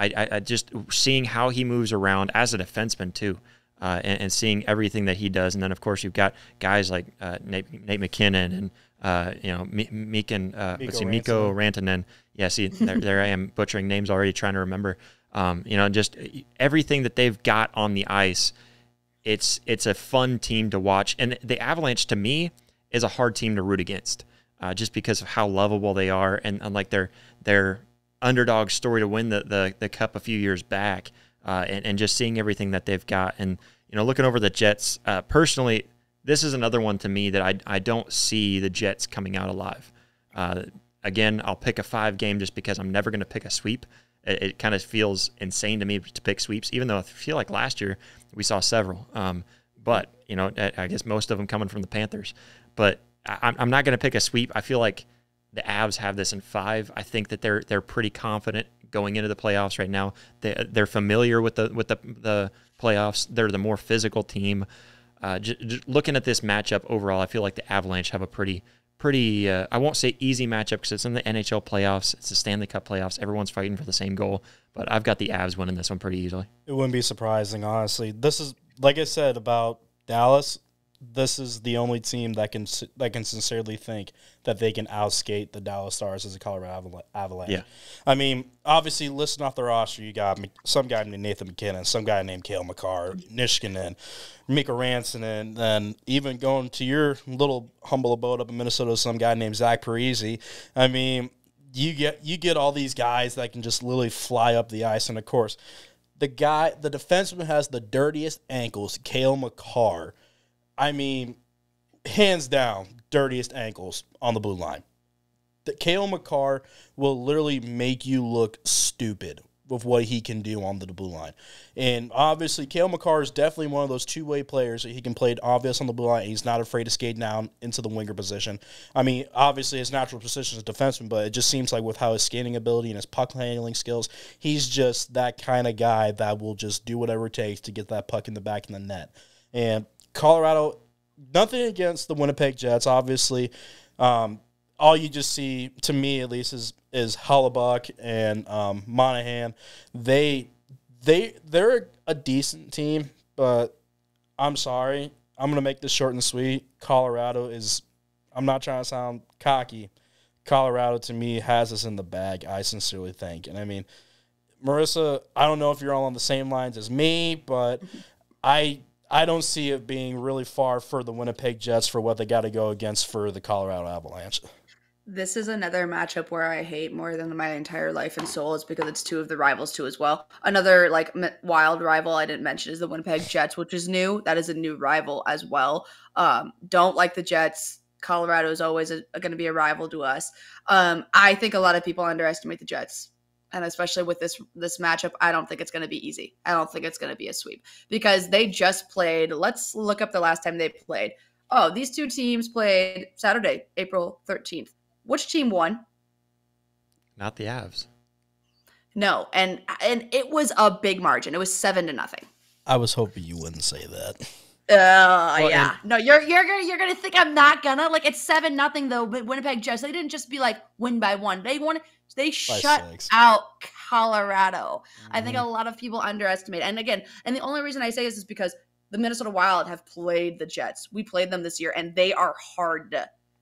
I, I, I just seeing how he moves around as a defenseman too, uh, and, and seeing everything that he does. And then of course you've got guys like uh, Nate, Nate McKinnon and uh, you know M Meekin, uh, Mikko, let's see, Mikko Rantanen. Yeah, see, there, there I am butchering names already, trying to remember. Um, you know, just everything that they've got on the ice. It's it's a fun team to watch, and the Avalanche to me is a hard team to root against, uh, just because of how lovable they are, and unlike their their underdog story to win the the, the cup a few years back, uh, and and just seeing everything that they've got, and you know looking over the Jets uh, personally, this is another one to me that I I don't see the Jets coming out alive. Uh, again, I'll pick a five game just because I'm never going to pick a sweep. It, it kind of feels insane to me to pick sweeps, even though I feel like last year we saw several. Um, but, you know, I, I guess most of them coming from the Panthers. But I, I'm not going to pick a sweep. I feel like the Avs have this in five. I think that they're they're pretty confident going into the playoffs right now. They, they're familiar with the with the, the playoffs. They're the more physical team. Uh, just, just looking at this matchup overall, I feel like the Avalanche have a pretty – Pretty, uh, I won't say easy matchup because it's in the N H L playoffs. It's the Stanley Cup playoffs. Everyone's fighting for the same goal, but I've got the Avs winning this one pretty easily. It wouldn't be surprising, honestly. This is, like I said about Dallas, this is the only team that can that can sincerely think that they can outskate the Dallas Stars as a Colorado Avalanche. Yeah. I mean, obviously, listing off the roster, you got some guy named Nathan McKinnon, some guy named Cale Makar, Nishkinen, Mikko Rantanen, and then even going to your little humble abode up in Minnesota, some guy named Zach Parise. I mean, you get you get all these guys that can just literally fly up the ice, and of course, the guy, the defenseman has the dirtiest ankles, Cale Makar. I mean, hands down, dirtiest ankles on the blue line. The Cale Makar will literally make you look stupid with what he can do on the blue line. And obviously, Cale Makar is definitely one of those two-way players that he can play obvious on the blue line, and he's not afraid to skate down into the winger position. I mean, obviously, his natural position is defenseman, but it just seems like with how his skating ability and his puck handling skills, he's just that kind of guy that will just do whatever it takes to get that puck in the back of the net. And Colorado, nothing against the Winnipeg Jets, obviously. Um, all you just see, to me at least, is is Hellebuyck and um, Monahan. They they they're a decent team, but I'm sorry, I'm gonna make this short and sweet. Colorado is, I'm not trying to sound cocky. Colorado to me has us in the bag, I sincerely think. And I mean, Marissa, I don't know if you're all on the same lines as me, but I. I don't see it being really far for the Winnipeg Jets for what they got to go against for the Colorado Avalanche. This is another matchup where I hate more than my entire life and soul. It's because it's two of the rivals too as well. Another like wild rival I didn't mention is the Winnipeg Jets, which is new. That is a new rival as well. Um, don't like the Jets. Colorado is always going to be a rival to us. Um, I think a lot of people underestimate the Jets. And especially with this this matchup, I don't think it's going to be easy. I don't think it's going to be a sweep because they just played. Let's look up the last time they played. Oh, these two teams played Saturday, April thirteenth. Which team won? Not the Avs. No, and and it was a big margin. It was seven to nothing. I was hoping you wouldn't say that. Oh, uh, well, yeah. No, you're you're gonna you're gonna think I'm not gonna like it's seven nothing though. But Winnipeg Jets, they didn't just be like win by one. They won. They shut six. out Colorado. Mm-hmm. I think a lot of people underestimate. And again, and the only reason I say this is because the Minnesota Wild have played the Jets. We played them this year, and they are hard.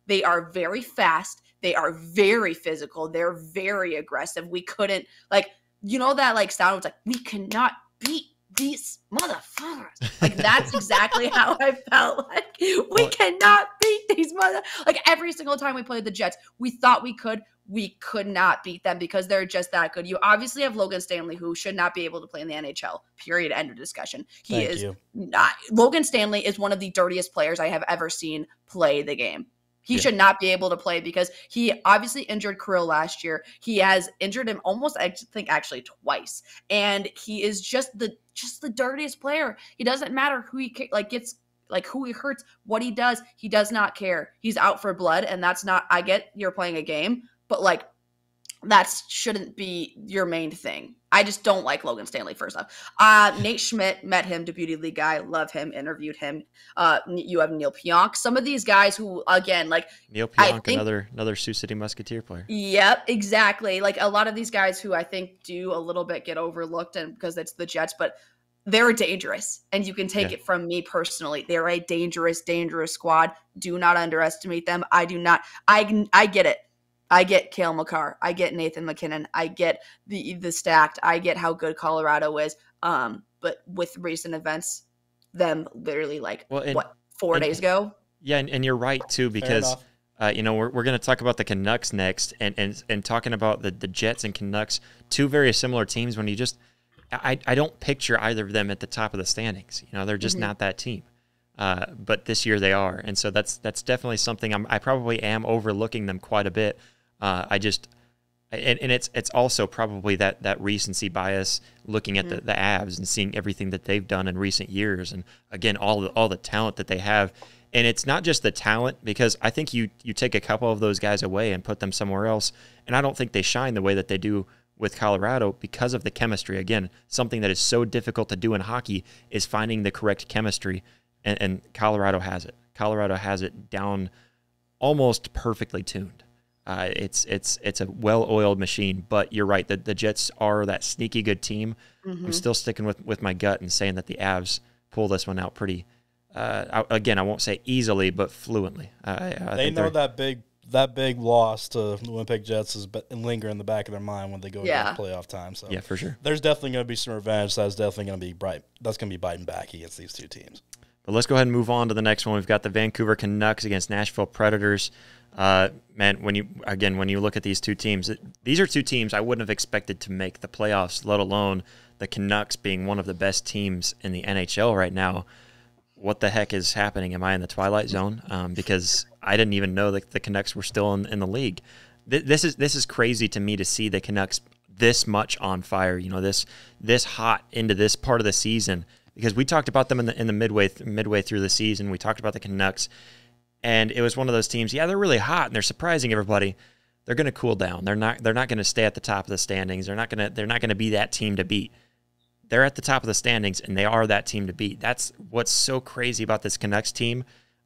They are very fast. They are very physical. They're very aggressive. We couldn't, like, you know that, like, sound was like, we cannot beat these motherfuckers. Like, that's exactly how I felt. Like, we what? cannot beat these mother. Like, every single time we played the Jets, we thought we could. We could not beat them because they're just that good. You obviously have Logan Stanley, who should not be able to play in the N H L, period, end of discussion. He Thank is you. not – Logan Stanley is one of the dirtiest players I have ever seen play the game. He yeah. should not be able to play because he obviously injured Kirill last year. He has injured him almost, I think, actually twice. And he is just the just the dirtiest player. He doesn't matter who he like gets – like who he hurts, what he does. He does not care. He's out for blood, and that's not – I get you're playing a game. But, like, that shouldn't be your main thing. I just don't like Logan Stanley, first off. Uh, Nate Schmidt, met him, Deputy League guy, love him, interviewed him. Uh, you have Neil Pionk. Some of these guys who, again, like... Neil Pionk, think, another another Sioux City Musketeer player. Yep, exactly. Like, a lot of these guys who I think do a little bit get overlooked and because it's the Jets, but they're dangerous. And you can take yeah. it from me personally. They're a dangerous, dangerous squad. Do not underestimate them. I do not... I I get it. I get Cale Makar. I get Nathan MacKinnon. I get the the stacked. I get how good Colorado is. Um, but with recent events, them literally like well, and, what four and, days ago. Yeah, and, and you're right too because uh, you know we're we're going to talk about the Canucks next, and and and talking about the the Jets and Canucks, two very similar teams. When you just, I I don't picture either of them at the top of the standings. You know, they're just mm-hmm. not that team. Uh, but this year they are, and so that's that's definitely something I'm, I probably am overlooking them quite a bit. Uh, I just, and, and it's it's also probably that that recency bias, looking at mm-hmm. the, the Avs and seeing everything that they've done in recent years, and again all the, all the talent that they have, and it's not just the talent because I think you you take a couple of those guys away and put them somewhere else, and I don't think they shine the way that they do with Colorado because of the chemistry. Again, something that is so difficult to do in hockey is finding the correct chemistry, and, and Colorado has it. Colorado has it down, almost perfectly tuned. Uh, it's it's it's a well-oiled machine, but you're right. The, the Jets are that sneaky good team. Mm-hmm. I'm still sticking with, with my gut and saying that the Avs pull this one out pretty. Uh, I, again, I won't say easily, but fluently. I, I they know that big that big loss to the Winnipeg Jets is lingering in the back of their mind when they go yeah. into the playoff time. So yeah, for sure. There's definitely going to be some revenge. So that's definitely going to be bright. That's going to be biting back against these two teams. But let's go ahead and move on to the next one. We've got the Vancouver Canucks against Nashville Predators. Uh, man, when you again, when you look at these two teams, it, these are two teams I wouldn't have expected to make the playoffs, let alone the Canucks being one of the best teams in the N H L right now. What the heck is happening? Am I in the twilight zone? Um, because I didn't even know that the Canucks were still in, in the league. Th this is this is crazy to me to see the Canucks this much on fire. You know, this this hot into this part of the season, because we talked about them in the in the midway th midway through the season. We talked about the Canucks. And it was one of those teams, yeah, they're really hot and they're surprising everybody. They're going to cool down. They're not they're not going to stay at the top of the standings. They're not going to they're not going to be that team to beat. They're at the top of the standings and they are that team to beat. That's what's so crazy about this Canucks team.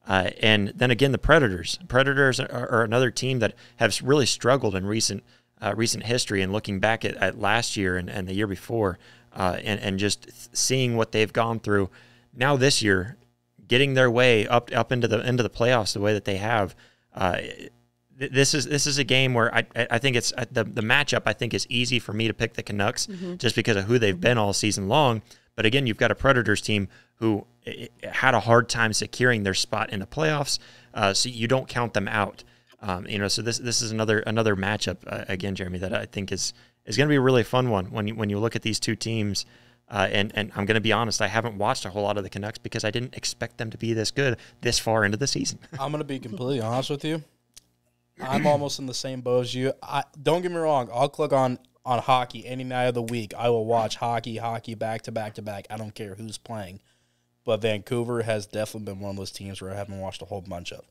Uh, and then again, the Predators. Predators are, are another team that have really struggled in recent uh, recent history, and looking back at, at last year and, and the year before, uh, and and just seeing what they've gone through. Now this year, getting their way up up into the into the playoffs the way that they have, uh, this is this is a game where I I think it's the the matchup I think is easy for me to pick the Canucks mm-hmm. just because of who they've been all season long. But again, you've got a Predators team who had a hard time securing their spot in the playoffs, uh, so you don't count them out. Um, you know, so this this is another another matchup uh, again, Jeremy, that I think is is going to be a really fun one when you, when you look at these two teams. Uh, and, and I'm going to be honest, I haven't watched a whole lot of the Canucks because I didn't expect them to be this good this far into the season. I'm going to be completely honest with you. I'm almost in the same boat as you. I, don't get me wrong. I'll click on, on hockey any night of the week. I will watch hockey, hockey, back to back to back. I don't care who's playing. But Vancouver has definitely been one of those teams where I haven't watched a whole bunch of.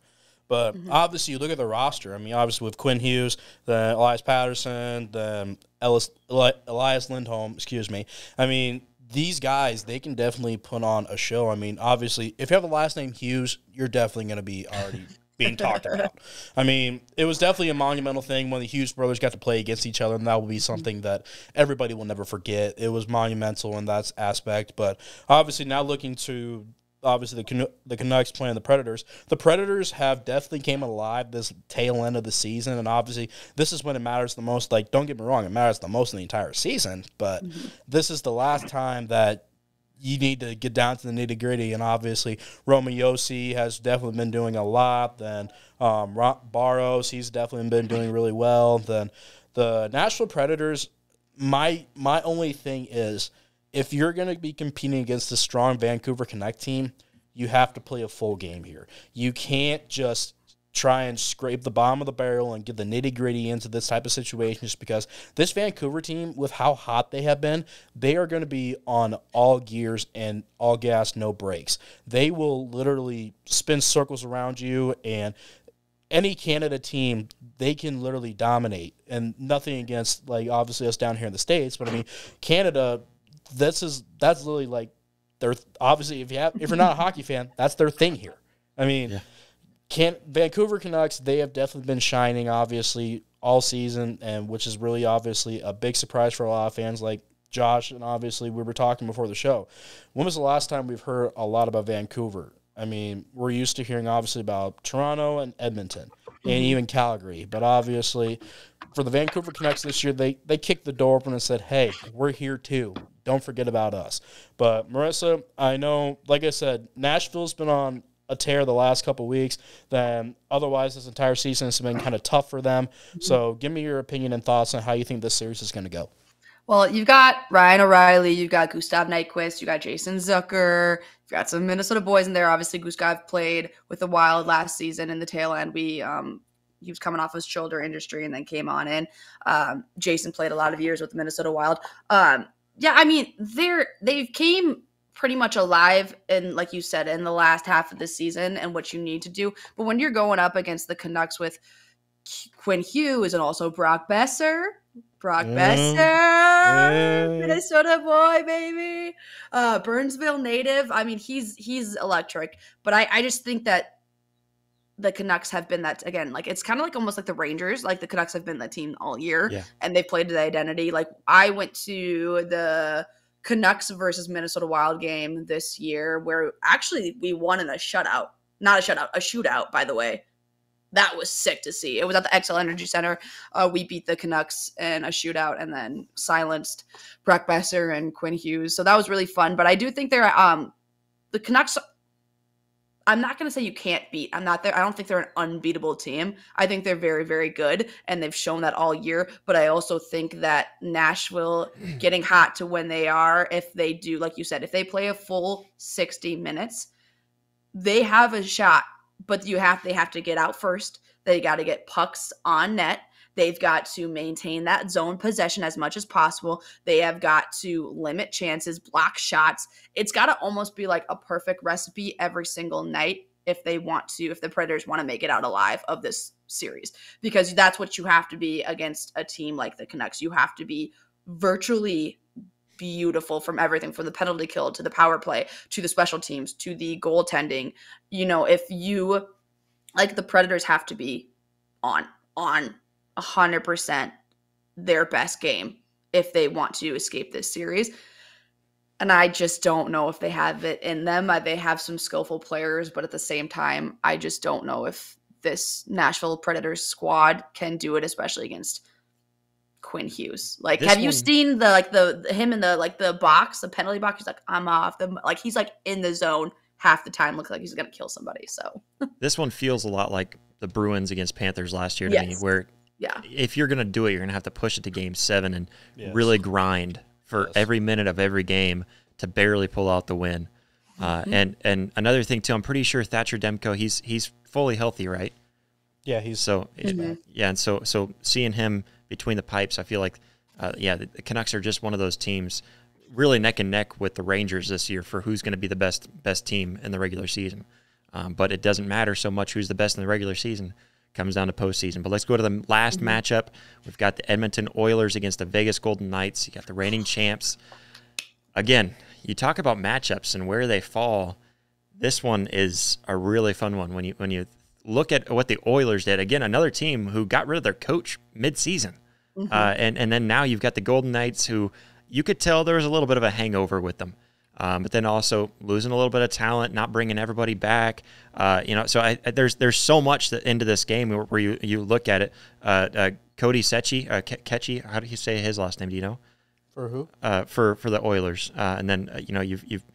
But mm-hmm. obviously, you look at the roster. I mean, obviously, with Quinn Hughes, the Elias Patterson, the Ellis, Eli, Elias Lindholm, excuse me. I mean, these guys, they can definitely put on a show. I mean, obviously, if you have the last name Hughes, you're definitely going to be already being talked about. I mean, it was definitely a monumental thing when the Hughes brothers got to play against each other, and that will be something that everybody will never forget. It was monumental in that aspect. But obviously, now looking to obviously the, the Canucks playing the Predators, the Predators have definitely came alive this tail end of the season, and obviously this is when it matters the most. Like, don't get me wrong, it matters the most in the entire season, but mm-hmm. this is the last time that you need to get down to the nitty-gritty, and obviously Roman Josi has definitely been doing a lot. Then um, Barros, he's definitely been doing really well. Then the Nashville Predators, my, my only thing is, if you're going to be competing against the strong Vancouver Canucks team, you have to play a full game here. You can't just try and scrape the bottom of the barrel and get the nitty-gritty into this type of situation, just because this Vancouver team, with how hot they have been, they are going to be on all gears and all gas, no brakes. They will literally spin circles around you, and any Canada team, they can literally dominate. And nothing against, like, obviously us down here in the States, but I mean, Canada, this is that's literally like their obviously if you have if you're not a hockey fan, that's their thing here. I mean, yeah. Can Vancouver Canucks, they have definitely been shining, obviously, all season, and which is really obviously a big surprise for a lot of fans like Josh, and obviously we were talking before the show. When was the last time we've heard a lot about Vancouver? I mean, we're used to hearing, obviously, about Toronto and Edmonton and even Calgary. But obviously, for the Vancouver Canucks this year, they, they kicked the door open and said, hey, we're here too. Don't forget about us. But, Marissa, I know, like I said, Nashville's been on a tear the last couple weeks. Then otherwise, this entire season has been kind of tough for them. So give me your opinion and thoughts on how you think this series is going to go. Well, you've got Ryan O'Reilly, you've got Gustav Nyquist, you've got Jason Zucker, you've got some Minnesota boys in there. Obviously, Gustav played with the Wild last season in the tail end. We um, he was coming off his shoulder injury and then came on in. Um, Jason played a lot of years with the Minnesota Wild. Um, yeah, I mean, they're they've came pretty much alive in, like you said, in the last half of the season and what you need to do. But when you're going up against the Canucks with Quinn Hughes and also Brock Besser. Brock mm. Besser, yeah. Minnesota boy, baby, uh, Burnsville native. I mean, he's he's electric. But I, I just think that the Canucks have been that, again, like it's kind of like almost like the Rangers. Like the Canucks have been that team all year, yeah. and they played to the identity. Like I went to the Canucks versus Minnesota Wild game this year where actually we won in a shutout. Not a shutout, a shootout, by the way. That was sick to see. It was at the Xcel Energy Center. Uh, we beat the Canucks in a shootout and then silenced Brock Besser and Quinn Hughes. So that was really fun. But I do think they're um, the Canucks. I'm not going to say you can't beat. I'm not there. I don't think they're an unbeatable team. I think they're very, very good, and they've shown that all year. But I also think that Nashville getting hot to when they are, if they do, like you said, if they play a full sixty minutes, they have a shot. But you have they have to get out first. They got to get pucks on net. They've got to maintain that zone possession as much as possible. They have got to limit chances, block shots. It's got to almost be like a perfect recipe every single night if they want to, if the Predators want to make it out alive of this series. Because that's what you have to be against a team like the Canucks. You have to be virtually beautiful from everything, from the penalty kill to the power play to the special teams to the goaltending. You know, if you like the Predators have to be on on one hundred percent their best game if they want to escape this series. And I just don't know if they have it in them. They have some skillful players, but at the same time, I just don't know if this Nashville Predators squad can do it, especially against Quinn Hughes. Like, this have you one, seen the like the, the him in the like the box, the penalty box? He's like, I'm off the like he's like in the zone half the time. Looks like he's gonna kill somebody. So this one feels a lot like the Bruins against Panthers last year to yes. me, where yeah, if you're gonna do it, you're gonna have to push it to game seven and yes. really grind for yes. every minute of every game to barely pull out the win. Mm-hmm. uh, and and another thing too, I'm pretty sure Thatcher Demko, he's he's fully healthy, right? Yeah, he's so he's it, yeah, and so so seeing him between the pipes, I feel like, uh, yeah, the Canucks are just one of those teams really neck and neck with the Rangers this year for who's going to be the best best team in the regular season. Um, but it doesn't matter so much who's the best in the regular season. It comes down to postseason. But let's go to the last mm-hmm. matchup. We've got the Edmonton Oilers against the Vegas Golden Knights. You got the reigning champs. Again, you talk about matchups and where they fall. This one is a really fun one when you when you look at what the Oilers did. Again, another team who got rid of their coach mid-season. Mm-hmm. Uh, and, and then now you've got the Golden Knights, who you could tell there was a little bit of a hangover with them. Um, but then also losing a little bit of talent, not bringing everybody back. Uh, you know, so I, I, there's there's so much that into this game where, where you, you look at it. Uh, uh, Cody Ceci, uh, Ceci, how do you say his last name? Do you know? For who? Uh, for for the Oilers. Uh, and then uh, you know you've you've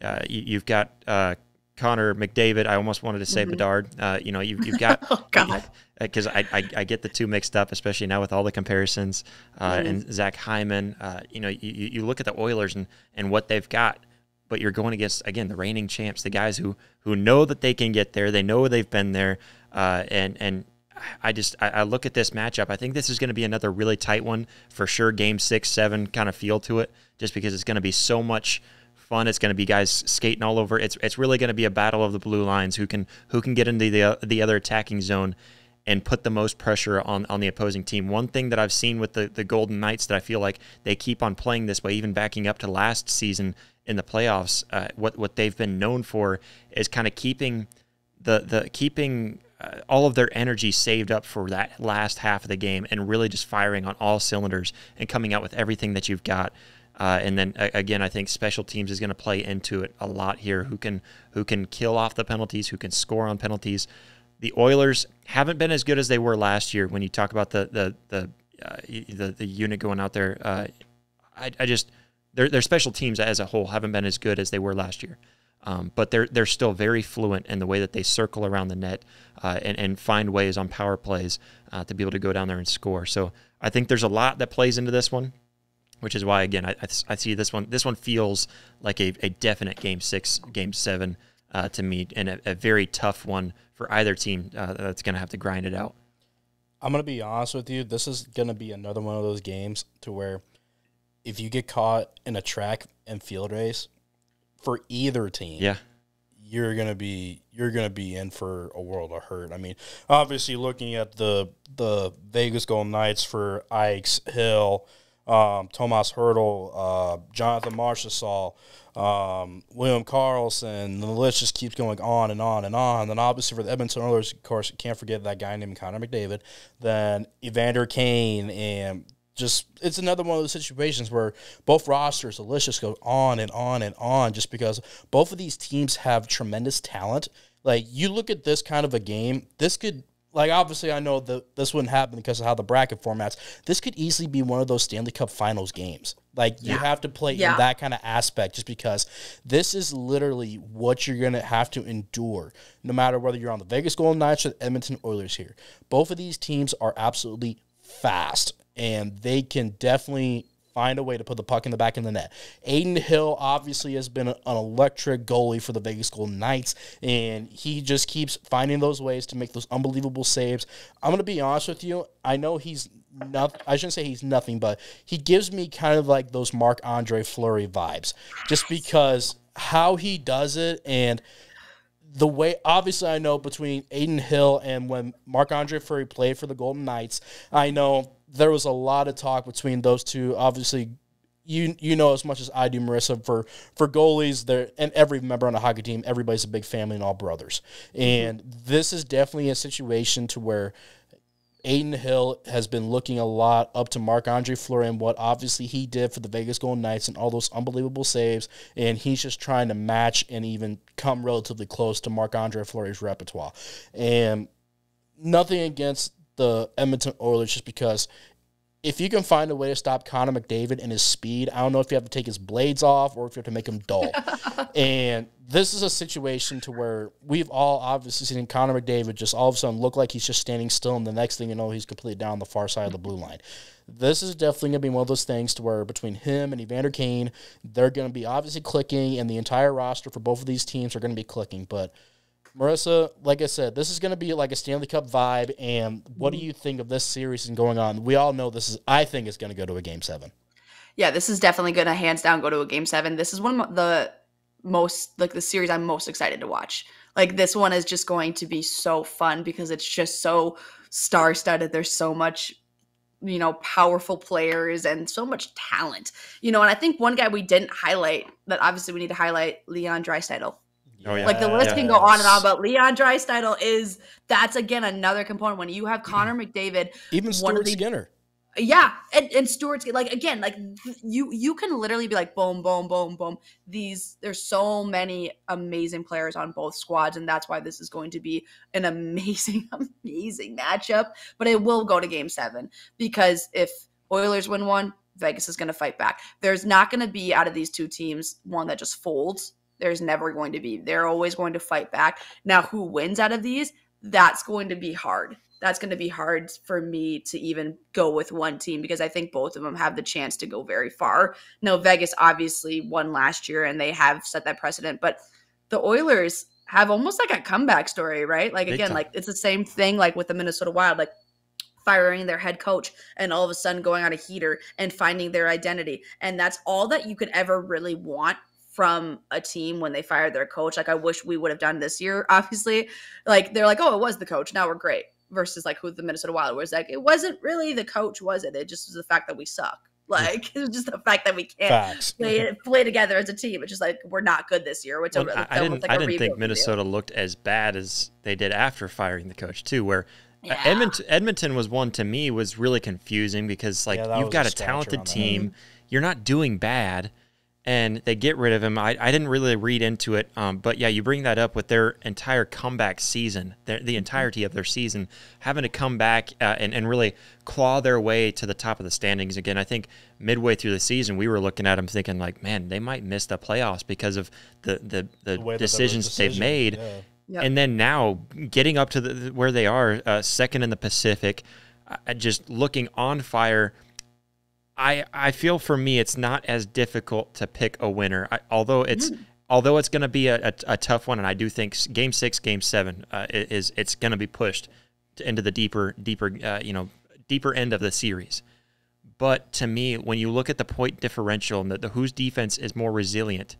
uh, you, you've got uh, Connor McDavid. I almost wanted to say mm-hmm. Bedard. Uh, you know you've you've got. Oh God. Because I, I I get the two mixed up, especially now with all the comparisons uh, mm-hmm. and Zach Hyman. Uh, you know, you, you look at the Oilers and, and what they've got, but you're going against, again, the reigning champs, the guys who who know that they can get there, they know they've been there, uh, and and I just I, I look at this matchup. I think this is going to be another really tight one for sure. Game six, seven kind of feel to it, just because it's going to be so much fun. It's going to be guys skating all over. It's it's really going to be a battle of the blue lines who can who can get into the the other attacking zone and put the most pressure on, on the opposing team. One thing that I've seen with the, the Golden Knights that I feel like they keep on playing this way, even backing up to last season in the playoffs, uh, what, what they've been known for is kind of keeping the, the keeping uh, all of their energy saved up for that last half of the game and really just firing on all cylinders and coming out with everything that you've got. Uh, and then again, I think special teams is going to play into it a lot here. Who can who can kill off the penalties? Who can score on penalties? The Oilers haven't been as good as they were last year. When you talk about the the the uh, the, the unit going out there, uh, I, I just their their special teams as a whole haven't been as good as they were last year. Um, but they're they're still very fluent in the way that they circle around the net uh, and and find ways on power plays uh, to be able to go down there and score. So I think there's a lot that plays into this one, which is why, again, I, I see this one. This one feels like a, a definite game six, game seven uh, to me, and a, a very tough one for either team uh, that's going to have to grind it out. I'm going to be honest with you. This is going to be another one of those games to where if you get caught in a track and field race for either team, yeah, you're going to be you're going to be in for a world of hurt. I mean, obviously looking at the the Vegas Golden Knights for Ike's Hill, Um, Tomas Hertl, uh, Jonathan Marchessault, um, William Karlsson, the list just keeps going on and on and on. Then obviously for the Edmonton Oilers, of course, can't forget that guy named Connor McDavid. Then Evander Kane, and just it's another one of those situations where both rosters, the list just goes on and on and on, just because both of these teams have tremendous talent. Like, you look at this kind of a game, this could – like, obviously, I know that this wouldn't happen because of how the bracket formats. This could easily be one of those Stanley Cup Finals games. Like, yeah. you have to play yeah. in that kind of aspect, just because this is literally what you're going to have to endure, no matter whether you're on the Vegas Golden Knights or the Edmonton Oilers here. Both of these teams are absolutely fast, and they can definitely find a way to put the puck in the back of the net. Aiden Hill obviously has been an electric goalie for the Vegas Golden Knights, and he just keeps finding those ways to make those unbelievable saves. I'm going to be honest with you. I know he's nothing. I shouldn't say he's nothing, but he gives me kind of like those Marc-Andre Fleury vibes, just because how he does it and the way, obviously, I know between Aiden Hill and when Marc-Andre Fleury played for the Golden Knights, I know there was a lot of talk between those two. Obviously, you you know as much as I do, Marissa, for, for goalies there and every member on a hockey team, everybody's a big family and all brothers. And this is definitely a situation to where Aiden Hill has been looking a lot up to Marc-Andre Fleury and what obviously he did for the Vegas Golden Knights and all those unbelievable saves, and he's just trying to match and even come relatively close to Marc-Andre Fleury's repertoire. And nothing against the Edmonton Oilers, just because if you can find a way to stop Connor McDavid and his speed, I don't know if you have to take his blades off or if you have to make him dull. And this is a situation to where we've all obviously seen Connor McDavid just all of a sudden look like he's just standing still, and the next thing you know, he's completely down the far side of the blue line. This is definitely going to be one of those things to where between him and Evander Kane, they're going to be obviously clicking, and the entire roster for both of these teams are going to be clicking. But Marissa, like I said, this is going to be like a Stanley Cup vibe, and what do you think of this series and going on? We all know this is, I think it's going to go to a Game seven. Yeah, this is definitely going to hands down go to a Game seven. This is one of the most, like the series I'm most excited to watch. Like, this one is just going to be so fun because it's just so star-studded. There's so much, you know, powerful players and so much talent. You know, and I think one guy we didn't highlight that obviously we need to highlight, Leon Draisaitl. Oh, yeah. Like, the list yeah, can go on and on, but Leon Draisaitl is, that's, again, another component. When you have Connor McDavid. Even Stuart the, Skinner. Yeah, and, and Stuart, like, again, like, you you can literally be like, boom, boom, boom, boom. These, there's so many amazing players on both squads, and that's why this is going to be an amazing, amazing matchup. But it will go to Game seven, because if Oilers win one, Vegas is going to fight back. There's not going to be, out of these two teams, one that just folds. There's never going to be. They're always going to fight back. Now, who wins out of these? That's going to be hard. That's going to be hard for me to even go with one team, because I think both of them have the chance to go very far. Now, Vegas obviously won last year, and they have set that precedent. But the Oilers have almost like a comeback story, right? Like, again, like it's the same thing like with the Minnesota Wild. Like, firing their head coach and all of a sudden going on a heater and finding their identity. And that's all that you could ever really want from a team when they fired their coach. Like, I wish we would have done this year, obviously. Like, they're like, oh, it was the coach. Now we're great. versus like who the Minnesota Wild was. Like, it wasn't really the coach, was it? It just was the fact that we suck. Like, it's just the fact that we can't play, play together as a team. It's just like, we're not good this year. Which well, I, I didn't, like I didn't think Minnesota looked as bad as they did after firing the coach too, where yeah. Edmonton, Edmonton was one to me was really confusing because like yeah, you've got a, a talented team. You're not doing bad. And they get rid of him. I, I didn't really read into it. Um, but, yeah, you bring that up with their entire comeback season, their, the entirety of their season, having to come back uh, and, and really claw their way to the top of the standings again. I think midway through the season we were looking at them thinking, like, man, they might miss the playoffs because of the, the, the, the decisions decision. they've made. Yeah. Yep. And then now getting up to the, where they are, uh, second in the Pacific, uh, just looking on fire. I, I feel for me it's not as difficult to pick a winner, I, although it's mm. although it's going to be a, a, a tough one, and I do think game six, game seven uh, is it's going to be pushed into the deeper deeper uh, you know deeper end of the series. But to me, when you look at the point differential and the, the whose defense is more resilient,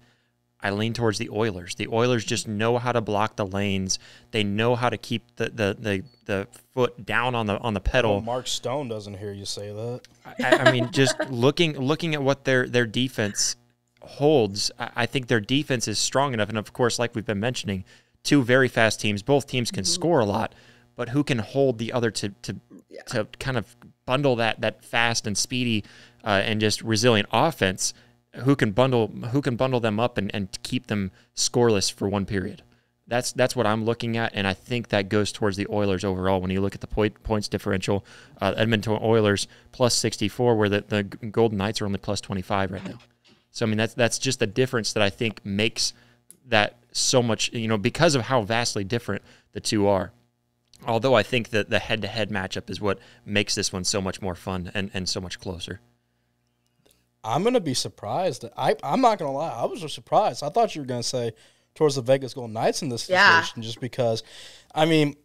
I lean towards the Oilers. The Oilers just know how to block the lanes. They know how to keep the the the, the foot down on the on the pedal. Well, Mark Stone doesn't hear you say that. I, I mean, just looking looking at what their their defense holds, I, I think their defense is strong enough. And of course, like we've been mentioning, two very fast teams. Both teams can mm-hmm. score a lot, but who can hold the other to to yeah. to kind of bundle that that fast and speedy uh, and just resilient offense? Who can bundle who can bundle them up and, and keep them scoreless for one period? That's that's what I'm looking at, and I think that goes towards the Oilers overall. When you look at the point points differential, uh, Edmonton Oilers plus sixty-four, where the, the Golden Knights are only plus twenty-five right now. So I mean that's that's just the difference that I think makes that so much, you know, because of how vastly different the two are. Although I think that the head-to-head matchup is what makes this one so much more fun and, and so much closer. I'm going to be surprised. I, I'm not going to lie. I was just surprised. I thought you were going to say towards the Vegas Golden Knights in this yeah. situation just because, I mean,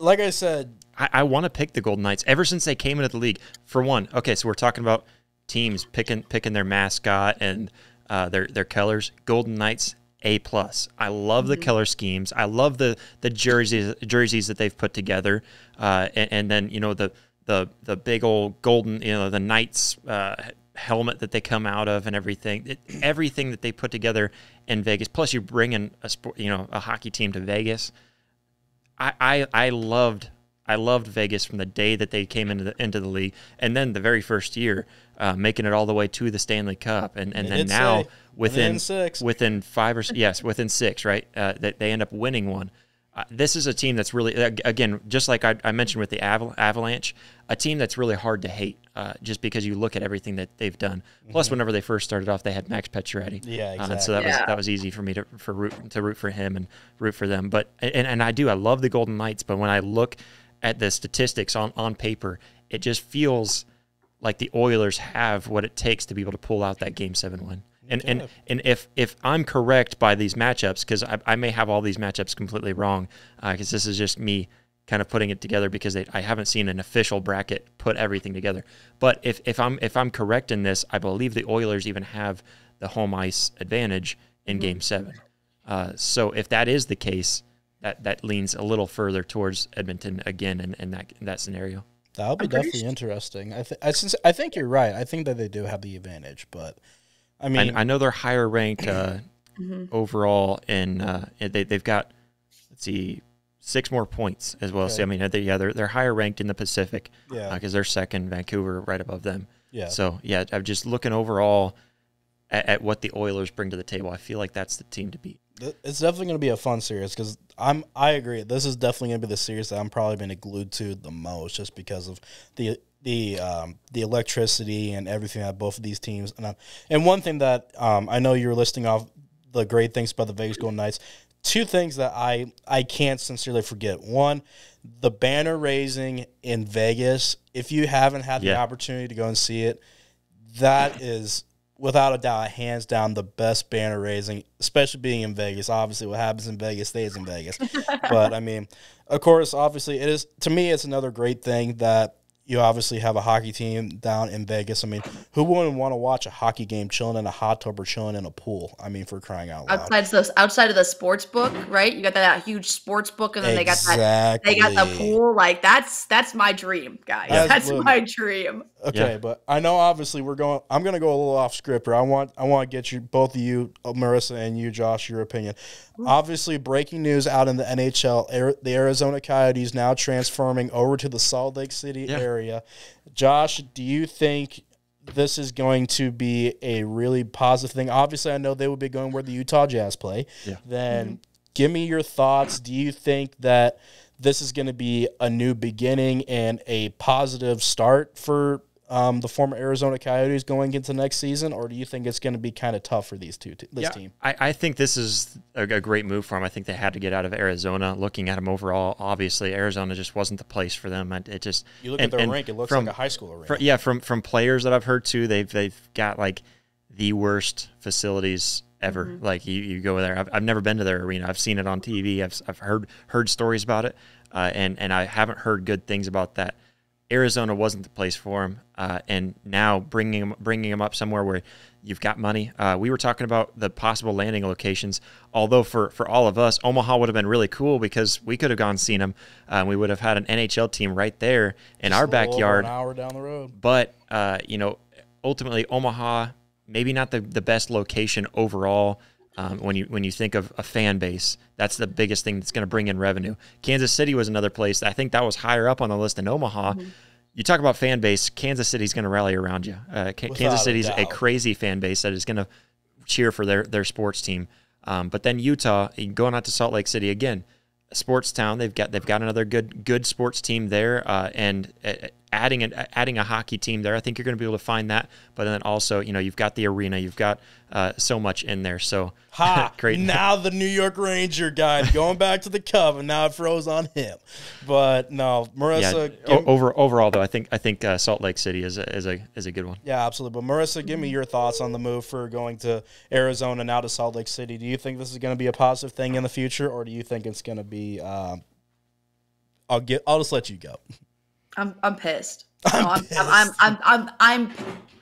like I said. I, I want to pick the Golden Knights ever since they came into the league. For one, okay, so we're talking about teams picking picking their mascot and uh, their, their colors. Golden Knights, A plus. I love mm-hmm. the color schemes. I love the, the jerseys jerseys that they've put together. Uh, and, and then, you know, the, the, the big old golden, you know, the Knights uh, – helmet that they come out of and everything, it, everything that they put together in Vegas. Plus, you bring in a sport, you know, a hockey team to Vegas. I, I, I loved, I loved Vegas from the day that they came into the into the league, and then the very first year, uh, making it all the way to the Stanley Cup, and and, and then now a, within six. within five or yes, within six, right? Uh, that they end up winning one. Uh, this is a team that's really, again, just like I, I mentioned with the Aval- Avalanche, a team that's really hard to hate uh, just because you look at everything that they've done. Plus, mm-hmm. whenever they first started off, they had Max Pacioretty. Yeah, exactly. Uh, so that yeah. was that was easy for me to for root to root for him and root for them. But and, and I do I love the Golden Knights, but when I look at the statistics on on paper, it just feels like the Oilers have what it takes to be able to pull out that Game Seven win. And and and if if I'm correct by these matchups, because I, I may have all these matchups completely wrong, because uh, this is just me kind of putting it together because they, I haven't seen an official bracket put everything together. But if if I'm if I'm correct in this, I believe the Oilers even have the home ice advantage in Game Seven. Uh, so if that is the case, that that leans a little further towards Edmonton again in, in that in that scenario. That'll be definitely interesting. I th- I, since, I think you're right. I think that they do have the advantage, but. I mean, I, I know they're higher ranked uh, mm-hmm. overall, and uh, they they've got let's see six more points as well. Okay. So I mean, they, yeah, they're they're higher ranked in the Pacific, yeah, because uh, they're second. Vancouver right above them. Yeah. So yeah, I'm just looking overall at, at what the Oilers bring to the table. I feel like that's the team to beat. It's definitely going to be a fun series because I'm I agree. This is definitely going to be the series that I'm probably going to glued to the most just because of the. The um, the electricity and everything at both of these teams. And I, and one thing that um, I know you were listing off the great things about the Vegas Golden Knights, two things that I, I can't sincerely forget. One, the banner raising in Vegas. If you haven't had yeah. the opportunity to go and see it, that is without a doubt, hands down, the best banner raising, especially being in Vegas. Obviously, what happens in Vegas stays in Vegas. But, I mean, of course, obviously, it is to me, it's another great thing that you obviously have a hockey team down in Vegas. I mean, who wouldn't want to watch a hockey game chilling in a hot tub or chilling in a pool? I mean, for crying out loud. Outside of those, outside of the sports book, right? You got that, that huge sports book, and then exactly. they got that, they got the pool. Like that's that's my dream, guys. That's, that's my dream. Okay, yeah. But I know obviously we're going. I'm going to go a little off script. Or I want I want to get you both of you, Marissa and you, Josh, your opinion. Ooh. Obviously, breaking news out in the N H L: the Arizona Coyotes now transforming over to the Salt Lake City yeah. area. area. Josh, do you think this is going to be a really positive thing? Obviously, I know they would be going where the Utah Jazz play. Yeah. Then mm-hmm. give me your thoughts. Do you think that this is going to be a new beginning and a positive start for um, the former Arizona Coyotes going into next season, or do you think it's going to be kind of tough for these two, this yeah, team? I, I think this is a, a great move for them. I think they had to get out of Arizona. Looking at them overall, obviously Arizona just wasn't the place for them. It, it just you look and, at their rank; it looks from, like a high school rank. From, yeah, from from players that I've heard too, they've they've got like the worst facilities ever. Mm-hmm. Like you, you go there. I've I've never been to their arena. I've seen it on T V. I've I've heard heard stories about it, uh, and and I haven't heard good things about that. Arizona wasn't the place for him, uh, and now bringing him, bringing him up somewhere where you've got money. Uh, we were talking about the possible landing locations, although for, for all of us, Omaha would have been really cool because we could have gone seen him. Uh, we would have had an N H L team right there in just our backyard. An hour down the road. But, uh, you know, ultimately Omaha, maybe not the, the best location overall. Um, when you when you think of a fan base, that's the biggest thing that's going to bring in revenue. Kansas City was another place. I think that was higher up on the list than Omaha. Mm-hmm. You talk about fan base, Kansas City's going to rally around you. Uh, Kansas City's a, a crazy fan base that is going to cheer for their, their sports team. Um, but then Utah, going out to Salt Lake City again, a sports town. They've got they've got another good good sports team there, uh, and uh, adding an, adding a hockey team there. I think you're going to be able to find that. But then also, you know, you've got the arena, you've got uh, so much in there. So ha, great. Now the New York Ranger guy going back to the Cub, and now it froze on him. But no, Marissa. Yeah, give, over overall though, I think I think uh, Salt Lake City is a, is a is a good one. Yeah, absolutely. But Marissa, give me your thoughts on the move for going to Arizona now to Salt Lake City. Do you think this is going to be a positive thing in the future, or do you think it's going to be? Um, I'll get. I'll just let you go. I'm I'm pissed. I'm, no, I'm, pissed. I'm, I'm I'm I'm I'm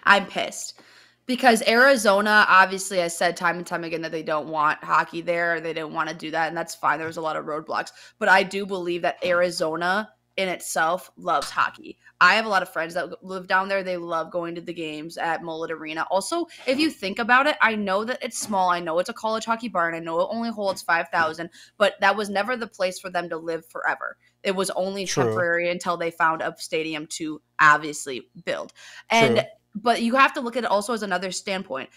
I'm pissed because Arizona obviously has said time and time again that they don't want hockey there. They didn't want to do that, and that's fine. There was a lot of roadblocks, but I do believe that Arizona in itself loves hockey. I have a lot of friends that live down there. They love going to the games at Mullet Arena. Also, if you think about it, I know that it's small. I know it's a college hockey barn. I know it only holds five thousand, but that was never the place for them to live forever. It was only True. temporary until they found a stadium to obviously build. And True. But you have to look at it also as another standpoint.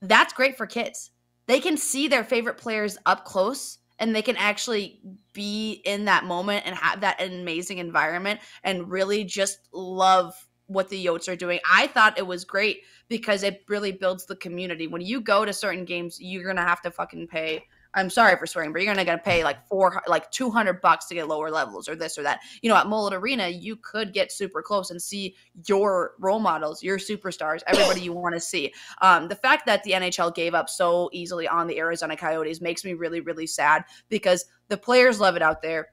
That's great for kids. They can see their favorite players up close, and they can actually be in that moment and have that amazing environment and really just love what the Yotes are doing. I thought it was great because it really builds the community. When you go to certain games, you're going to have to fucking pay – I'm sorry for swearing, but you're gonna gotta pay like four, like two hundred bucks to get lower levels or this or that. You know, at Mullet Arena, you could get super close and see your role models, your superstars, everybody you want to see. Um, the fact that the N H L gave up so easily on the Arizona Coyotes makes me really, really sad because the players love it out there,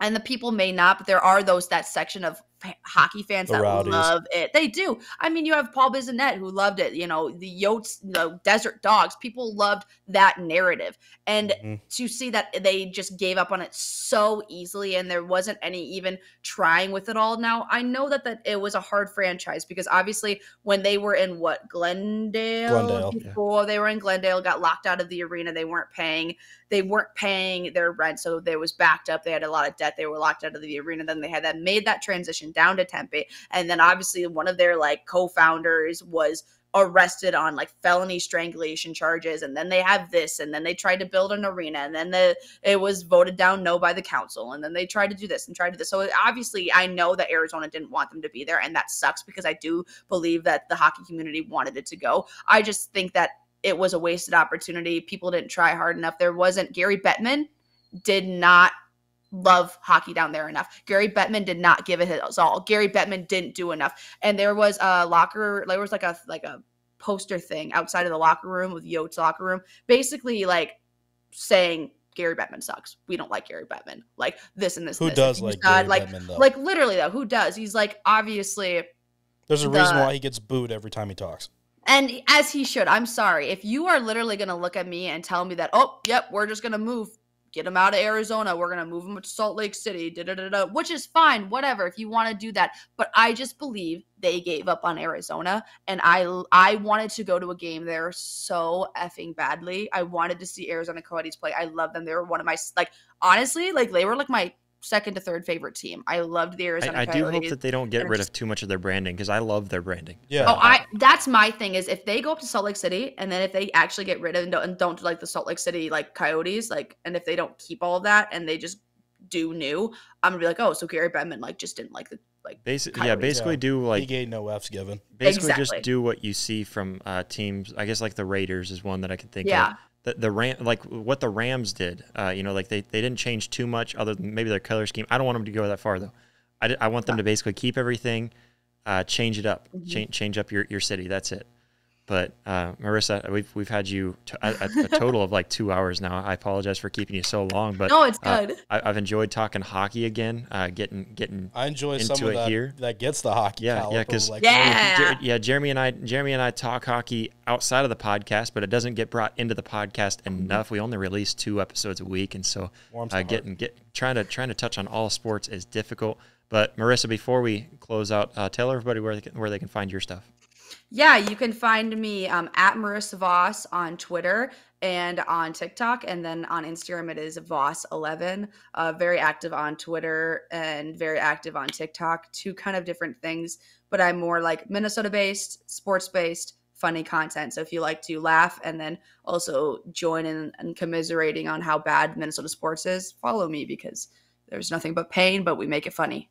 and the people may not, but there are those that section of hockey fans that love it. They do. I mean, you have Paul Bissonnette who loved it. You know, the Yotes, the Desert Dogs, people loved that narrative. And mm-hmm. to see that they just gave up on it so easily and there wasn't any even trying with it all. Now, I know that, that it was a hard franchise because obviously when they were in what, Glendale? Glendale before yeah. they were in Glendale, got locked out of the arena. They weren't paying. They weren't paying their rent, so they was backed up. They had a lot of debt. They were locked out of the arena. Then they had that made that transition down to Tempe, and then obviously one of their like co-founders was arrested on like felony strangulation charges, and then they have this, and then they tried to build an arena, and then the it was voted down no by the council, and then they tried to do this and tried to do this. So obviously I know that Arizona didn't want them to be there, and that sucks because I do believe that the hockey community wanted it to go. I just think that it was a wasted opportunity. People didn't try hard enough. There wasn't Gary Bettman did not love hockey down there enough. Gary Bettman did not give it his all. Gary Bettman didn't do enough. And there was a locker, there was like a like a poster thing outside of the locker room with Yotes locker room, basically like saying Gary Bettman sucks. We don't like Gary Bettman. Like this and this. Who and this. does like God, Gary like, Bettman though? Like literally though, who does? He's like obviously. There's a the, reason why he gets booed every time he talks. And as he should. I'm sorry. If you are literally going to look at me and tell me that, oh, yep, we're just going to move, get him out of Arizona. We're going to move him to Salt Lake City, da, da, da, da, which is fine, whatever, if you want to do that. But I just believe they gave up on Arizona, and I I wanted to go to a game there so effing badly. I wanted to see Arizona Coyotes play. I love them. They were one of my, like, honestly, like, they were, like, my second to third favorite team. I loved the Arizona I, I Coyotes. I do hope that they don't get rid just, of too much of their branding, because I love their branding. Yeah. Oh, I that's my thing is if they go up to Salt Lake City and then if they actually get rid of and don't, and don't like the Salt Lake City like Coyotes, like, and if they don't keep all of that and they just do new, I'm gonna be like, oh, so Gary Bettman like just didn't like the like Basi- yeah, basically yeah. do like he gave no F's given. Basically exactly. just do what you see from uh, teams. I guess like the Raiders is one that I can think yeah. of. The, the Ram, like what the Rams did, uh, you know, like they, they didn't change too much other than maybe their color scheme. I don't want them to go that far, though. I, I want them to basically keep everything, uh, change it up, mm-hmm. change change up your, your city. That's it. But uh, Marissa, we've we've had you t- a, a total of like two hours now. I apologize for keeping you so long, but no, it's good. Uh, I, I've enjoyed talking hockey again. Uh, getting getting I enjoy into some of it that, here. That gets the hockey. Yeah, yeah, because like, yeah, Jer- yeah. Jeremy and I, Jeremy and I talk hockey outside of the podcast, but it doesn't get brought into the podcast enough. Mm-hmm. We only release two episodes a week, and so uh, getting get trying to trying to touch on all sports is difficult. But Marissa, before we close out, uh, tell everybody where they can, where they can find your stuff. Yeah, you can find me um, at Marissa Voss on Twitter and on TikTok. And then on Instagram, it is Voss eleven. Uh, very active on Twitter and very active on TikTok. Two kind of different things, but I'm more like Minnesota-based, sports-based, funny content. So if you like to laugh and then also join in and commiserating on how bad Minnesota sports is, follow me because there's nothing but pain, but we make it funny.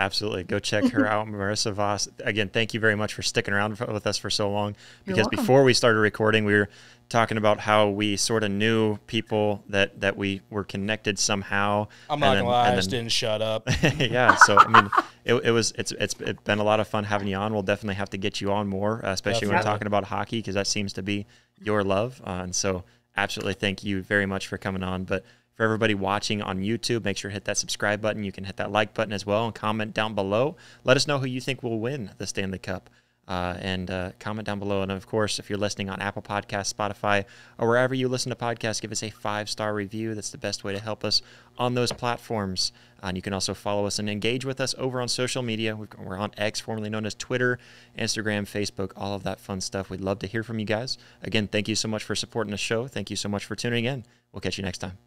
Absolutely. Go check her out, Marissa Voss. Again, thank you very much for sticking around with us for so long. Because before we started recording, we were talking about how we sort of knew people that, that we were connected somehow. I'm not going to lie, I just didn't shut up. Yeah, so, I mean, it, it was, it's, it's it's been a lot of fun having you on. We'll definitely have to get you on more, uh, especially definitely. when we're talking about hockey, because that seems to be your love. Uh, and so, absolutely thank you very much for coming on. But for everybody watching on YouTube, make sure to hit that subscribe button. You can hit that like button as well and comment down below. Let us know who you think will win the Stanley Cup uh, and uh, comment down below. And, of course, if you're listening on Apple Podcasts, Spotify, or wherever you listen to podcasts, give us a five-star review. That's the best way to help us on those platforms. And you can also follow us and engage with us over on social media. We've, we're on X, formerly known as Twitter, Instagram, Facebook, all of that fun stuff. We'd love to hear from you guys. Again, thank you so much for supporting the show. Thank you so much for tuning in. We'll catch you next time.